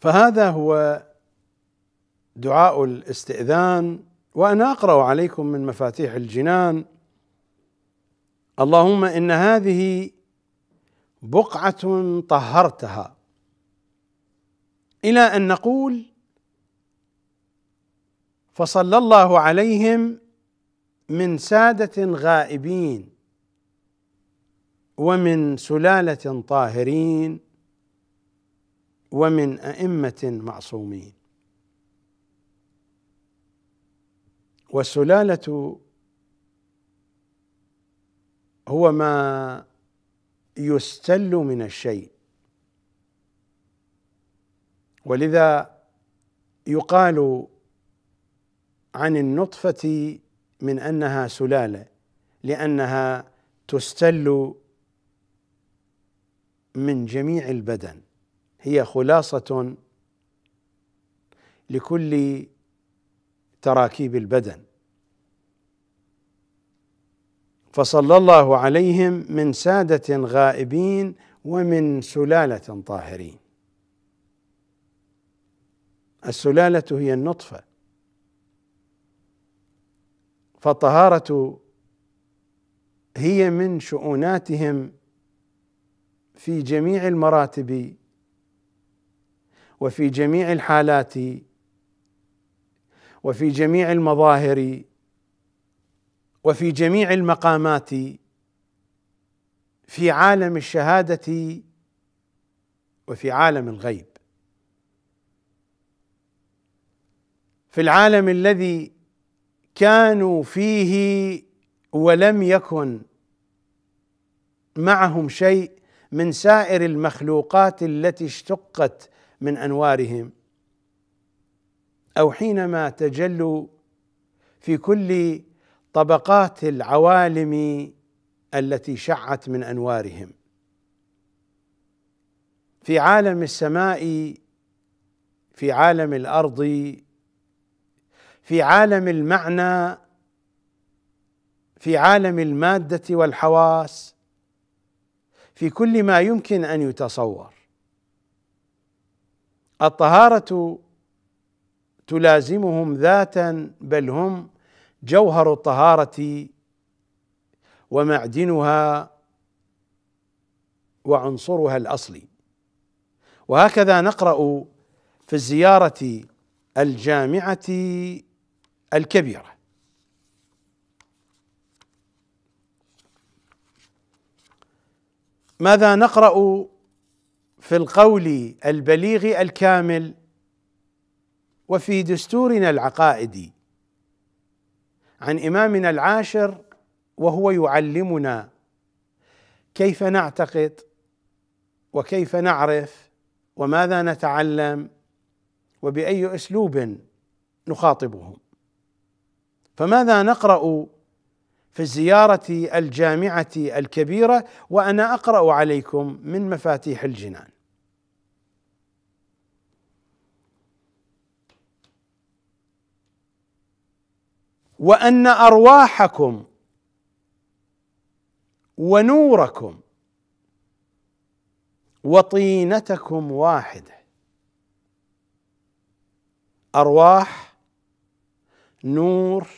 فهذا هو دعاء الاستئذان، وأنا أقرأ عليكم من مفاتيح الجنان. اللهم إن هذه بقعة طهرتها، إلى أن نقول فصلى الله عليهم من سادة غائبين ومن سلالة طاهرين ومن أئمة معصومين. والسلالة هو ما يستل من الشيء، ولذا يقال عن النطفة من أنها سلالة، لأنها تستل من جميع البدن، هي خلاصة لكل تراكيب البدن. فصلى الله عليهم من سادة غائبين ومن سلالة طاهرين. السلالة هي النطفة، فالطهارة هي من شؤوناتهم في جميع المراتب وفي جميع الحالات وفي جميع المظاهر وفي جميع المقامات، في عالم الشهادة وفي عالم الغيب. في العالم الذي كانوا فيه ولم يكن معهم شيء من سائر المخلوقات التي اشتقت من أنوارهم، أو حينما تجلوا في كل طبقات العوالم التي شعت من أنوارهم. في عالم السماء، في عالم الأرض، في عالم المعنى، في عالم المادة والحواس، في كل ما يمكن أن يتصور. الطهارة تلازمهم ذاتا، بل هم جوهر الطهارة ومعدنها وعنصرها الأصلي. وهكذا نقرأ في الزيارة الجامعة الكبيرة: ماذا نقرأ في القول البليغ الكامل وفي دستورنا العقائدي عن إمامنا العاشر وهو يعلمنا كيف نعتقد وكيف نعرف وماذا نتعلم وبأي أسلوب نخاطبهم. فماذا نقرأ في الزيارة الجامعة الكبيرة وأنا أقرأ عليكم من مفاتيح الجنان؟ وأن أرواحكم ونوركم وطينتكم واحدة. أرواح، نور،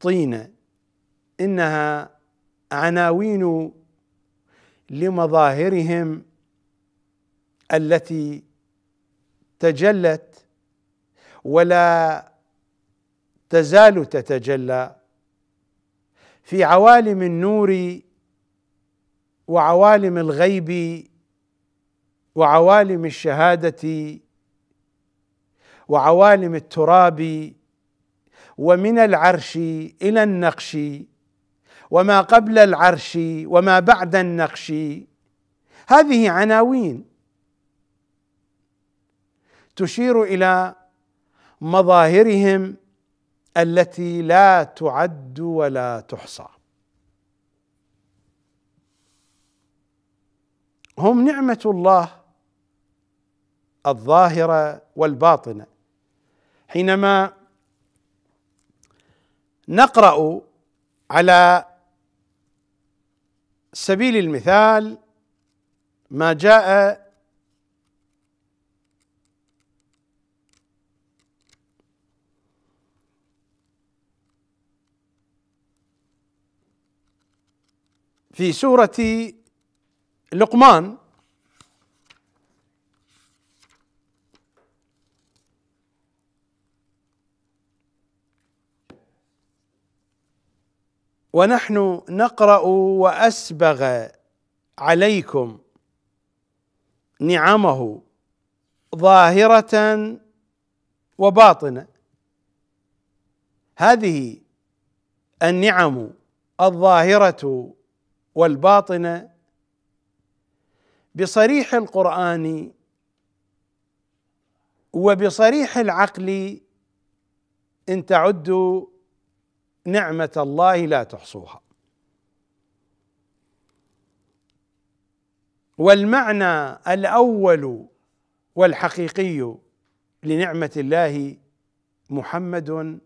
طينة، إنها عناوين لمظاهرهم التي تجلت ولا تزال تتجلى في عوالم النور وعوالم الغيب وعوالم الشهادة وعوالم التراب ومن العرش إلى النقش وما قبل العرش وما بعد النقش. هذه عناوين تشير إلى مظاهرهم التي لا تعد ولا تحصى. هم نعمة الله الظاهرة والباطنة. حينما نقرأ على سبيل المثال ما جاء في سورة لقمان ونحن نقرأ وأسبغ عليكم نعمه ظاهرة وباطنة. هذه النعم الظاهرة والباطنة بصريح القرآن وبصريح العقل إن تعدوا نعمة الله لا تحصوها. والمعنى الأول والحقيقي لنعمة الله محمد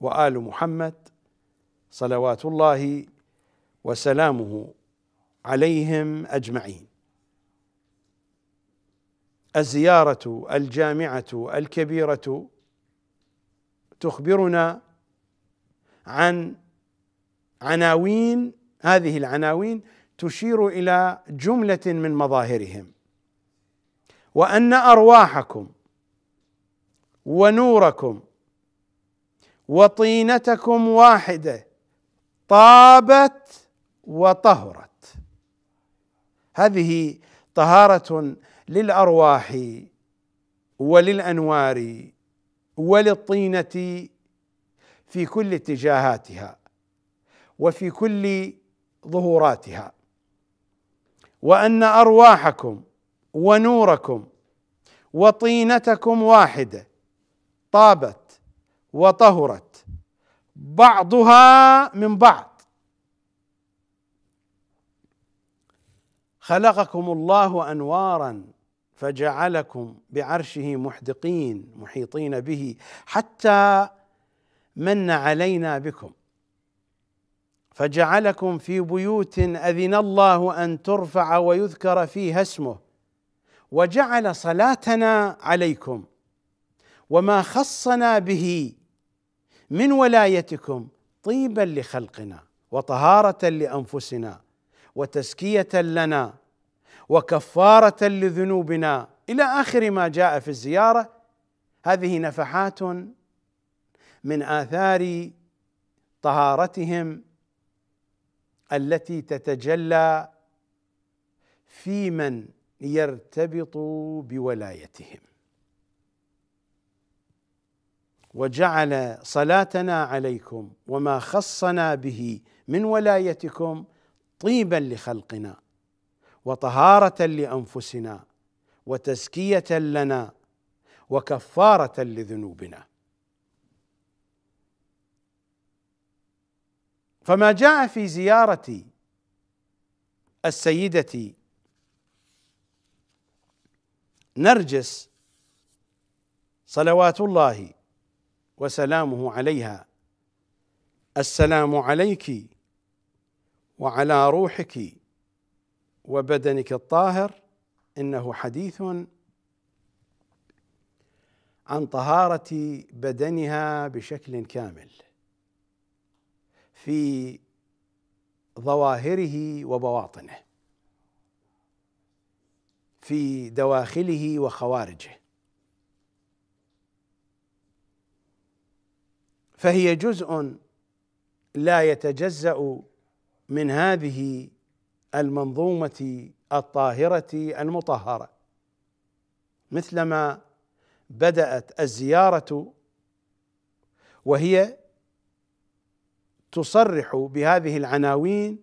وآل محمد صلوات الله وسلامه عليهم أجمعين. الزيارة الجامعة الكبيرة تخبرنا عن عناوين، هذه العناوين تشير إلى جملة من مظاهرهم. وأن أرواحكم ونوركم وطينتكم واحدة طابت وطهرت. هذه طهارة للأرواح وللأنوار وللطينة في كل اتجاهاتها وفي كل ظهوراتها. وأن أرواحكم ونوركم وطينتكم واحدة طابت وطهرت بعضها من بعض. خلقكم الله أنوارا فجعلكم بعرشه محدقين محيطين به حتى من علينا بكم فجعلكم في بيوت أذن الله أن ترفع ويذكر فيها اسمه وجعل صلاتنا عليكم وما خصنا به من ولايتكم طيبا لخلقنا وطهارة لأنفسنا وتزكية لنا وكفارة لذنوبنا إلى آخر ما جاء في الزيارة. هذه نفحات من آثار طهارتهم التي تتجلى في من يرتبط بولايتهم. وجعل صلاتنا عليكم وما خصنا به من ولايتكم طيبا لخلقنا وطهارة لأنفسنا وتزكية لنا وكفارة لذنوبنا. فما جاء في زيارة السيدة نرجس صلوات الله وسلامه عليها: السلام عليك وعلى روحك وبدنك الطاهر، إنه حديث عن طهارة بدنها بشكل كامل في ظواهره وبواطنه، في دواخله وخوارجه، فهي جزء لا يتجزأ من هذه المنظومة الطاهرة المطهرة. مثلما بدأت الزيارة وهي تصرح بهذه العناوين: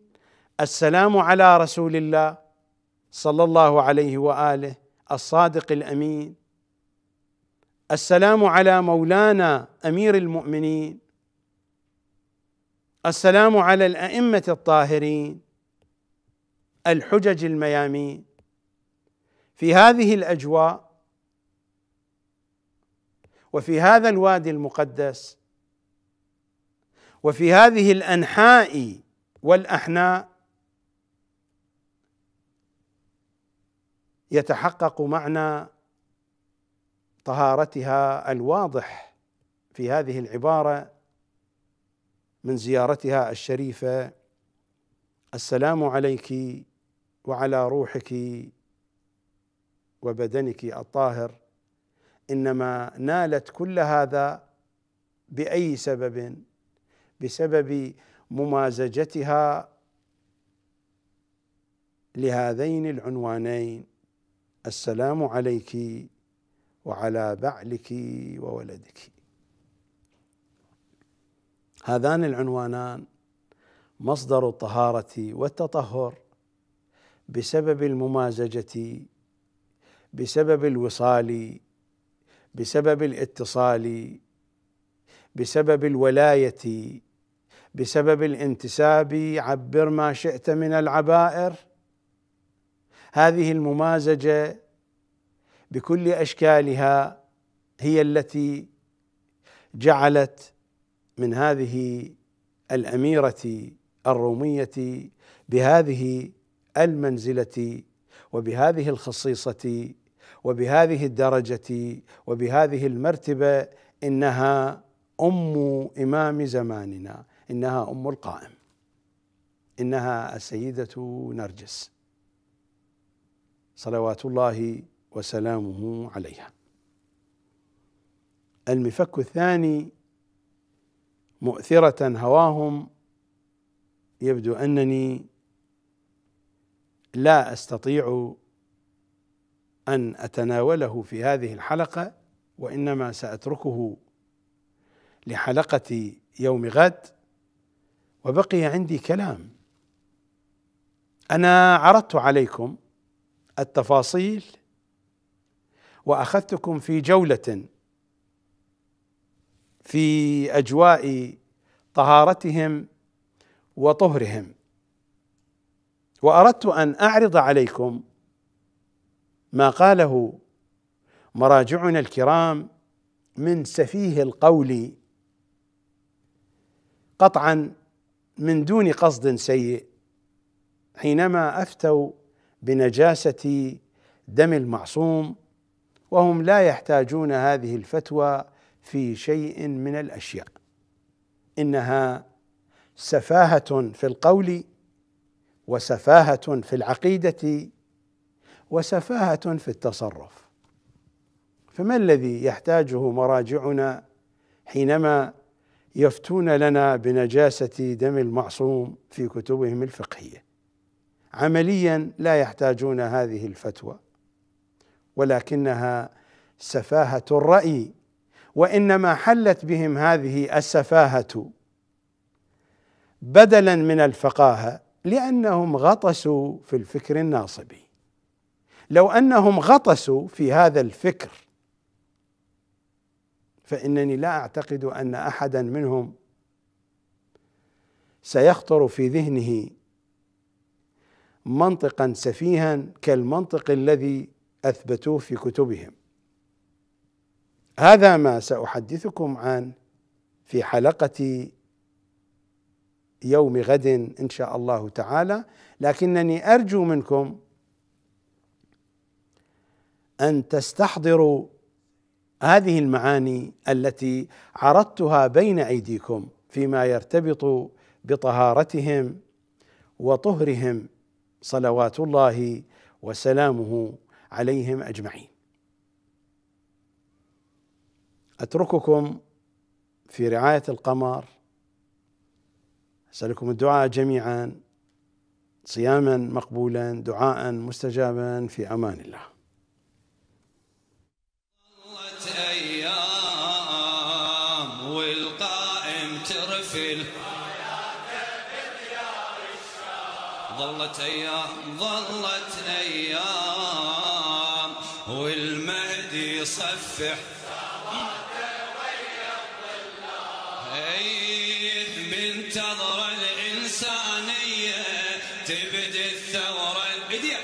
السلام على رسول الله صلى الله عليه وآله الصادق الأمين، السلام على مولانا أمير المؤمنين، السلام على الأئمة الطاهرين، الحجج الميامين. في هذه الأجواء وفي هذا الوادي المقدس وفي هذه الأنحاء والأحناء يتحقق معنى طهارتها الواضح في هذه العبارة من زيارتها الشريفة: السلام عليك وعلى روحك وبدنك الطاهر. إنما نالت كل هذا بأي سبب؟ بسبب ممازجتها لهذين العنوانين: السلام عليك وعلى بعلك وولدك. هذان العنوانان مصدر الطهارة والتطهر بسبب الممازجة، بسبب الوصال، بسبب الاتصال، بسبب الولاية، بسبب الانتساب. عبر ما شئت من العبائر، هذه الممازجة بكل أشكالها هي التي جعلت من هذه الأميرة الرومية بهذه المنزلة وبهذه الخصيصة وبهذه الدرجة وبهذه المرتبة. إنها أم إمام زماننا، إنها أم القائم، إنها السيدة نرجس صلوات الله وسلامه عليها. المفك الثاني: مؤثرة هواهم، يبدو أنني لا أستطيع أن أتناوله في هذه الحلقة، وإنما سأتركه لحلقة يوم غد. وبقي عندي كلام. أنا عرضت عليكم التفاصيل وأخذتكم في جولة في أجواء طهارتهم وطهرهم، وأردت أن أعرض عليكم ما قاله مراجعنا الكرام من سفيه القول قطعا من دون قصد سيء، حينما أفتوا بنجاسة دم المعصوم وهم لا يحتاجون هذه الفتوى في شيء من الأشياء. إنها سفاهة في القول وسفاهة في العقيدة وسفاهة في التصرف. فما الذي يحتاجه مراجعنا حينما يفتون لنا بنجاسة دم المعصوم في كتبهم الفقهية؟ عمليا لا يحتاجون هذه الفتوى، ولكنها سفاهة الرأي. وإنما حلت بهم هذه السفاهة بدلا من الفقاهة لأنهم غطسوا في الفكر الناصبي. لو أنهم غطسوا في هذا الفكر فإنني لا أعتقد أن أحدا منهم سيخطر في ذهنه منطقا سفيها كالمنطق الذي أثبتوه في كتبهم. هذا ما سأحدثكم عنه في حلقة يوم غد إن شاء الله تعالى، لكنني أرجو منكم أن تستحضروا هذه المعاني التي عرضتها بين أيديكم فيما يرتبط بطهارتهم وطهرهم صلوات الله وسلامه عليهم أجمعين. أترككم في رعاية القمر، أسألكم الدعاء جميعا، صياما مقبولا، دعاء مستجابا، في أمان الله. ظلت أيام والمهدي يصفح منتظرة الإنسانية تبدي الثورة البديع،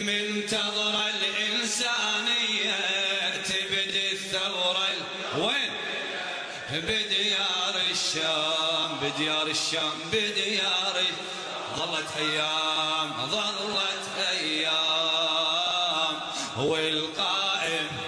منتظرة الإنسانية تبدي الثورة وين؟ بديار الشام، بديار الشام، بديار. ظلت أيام والقائم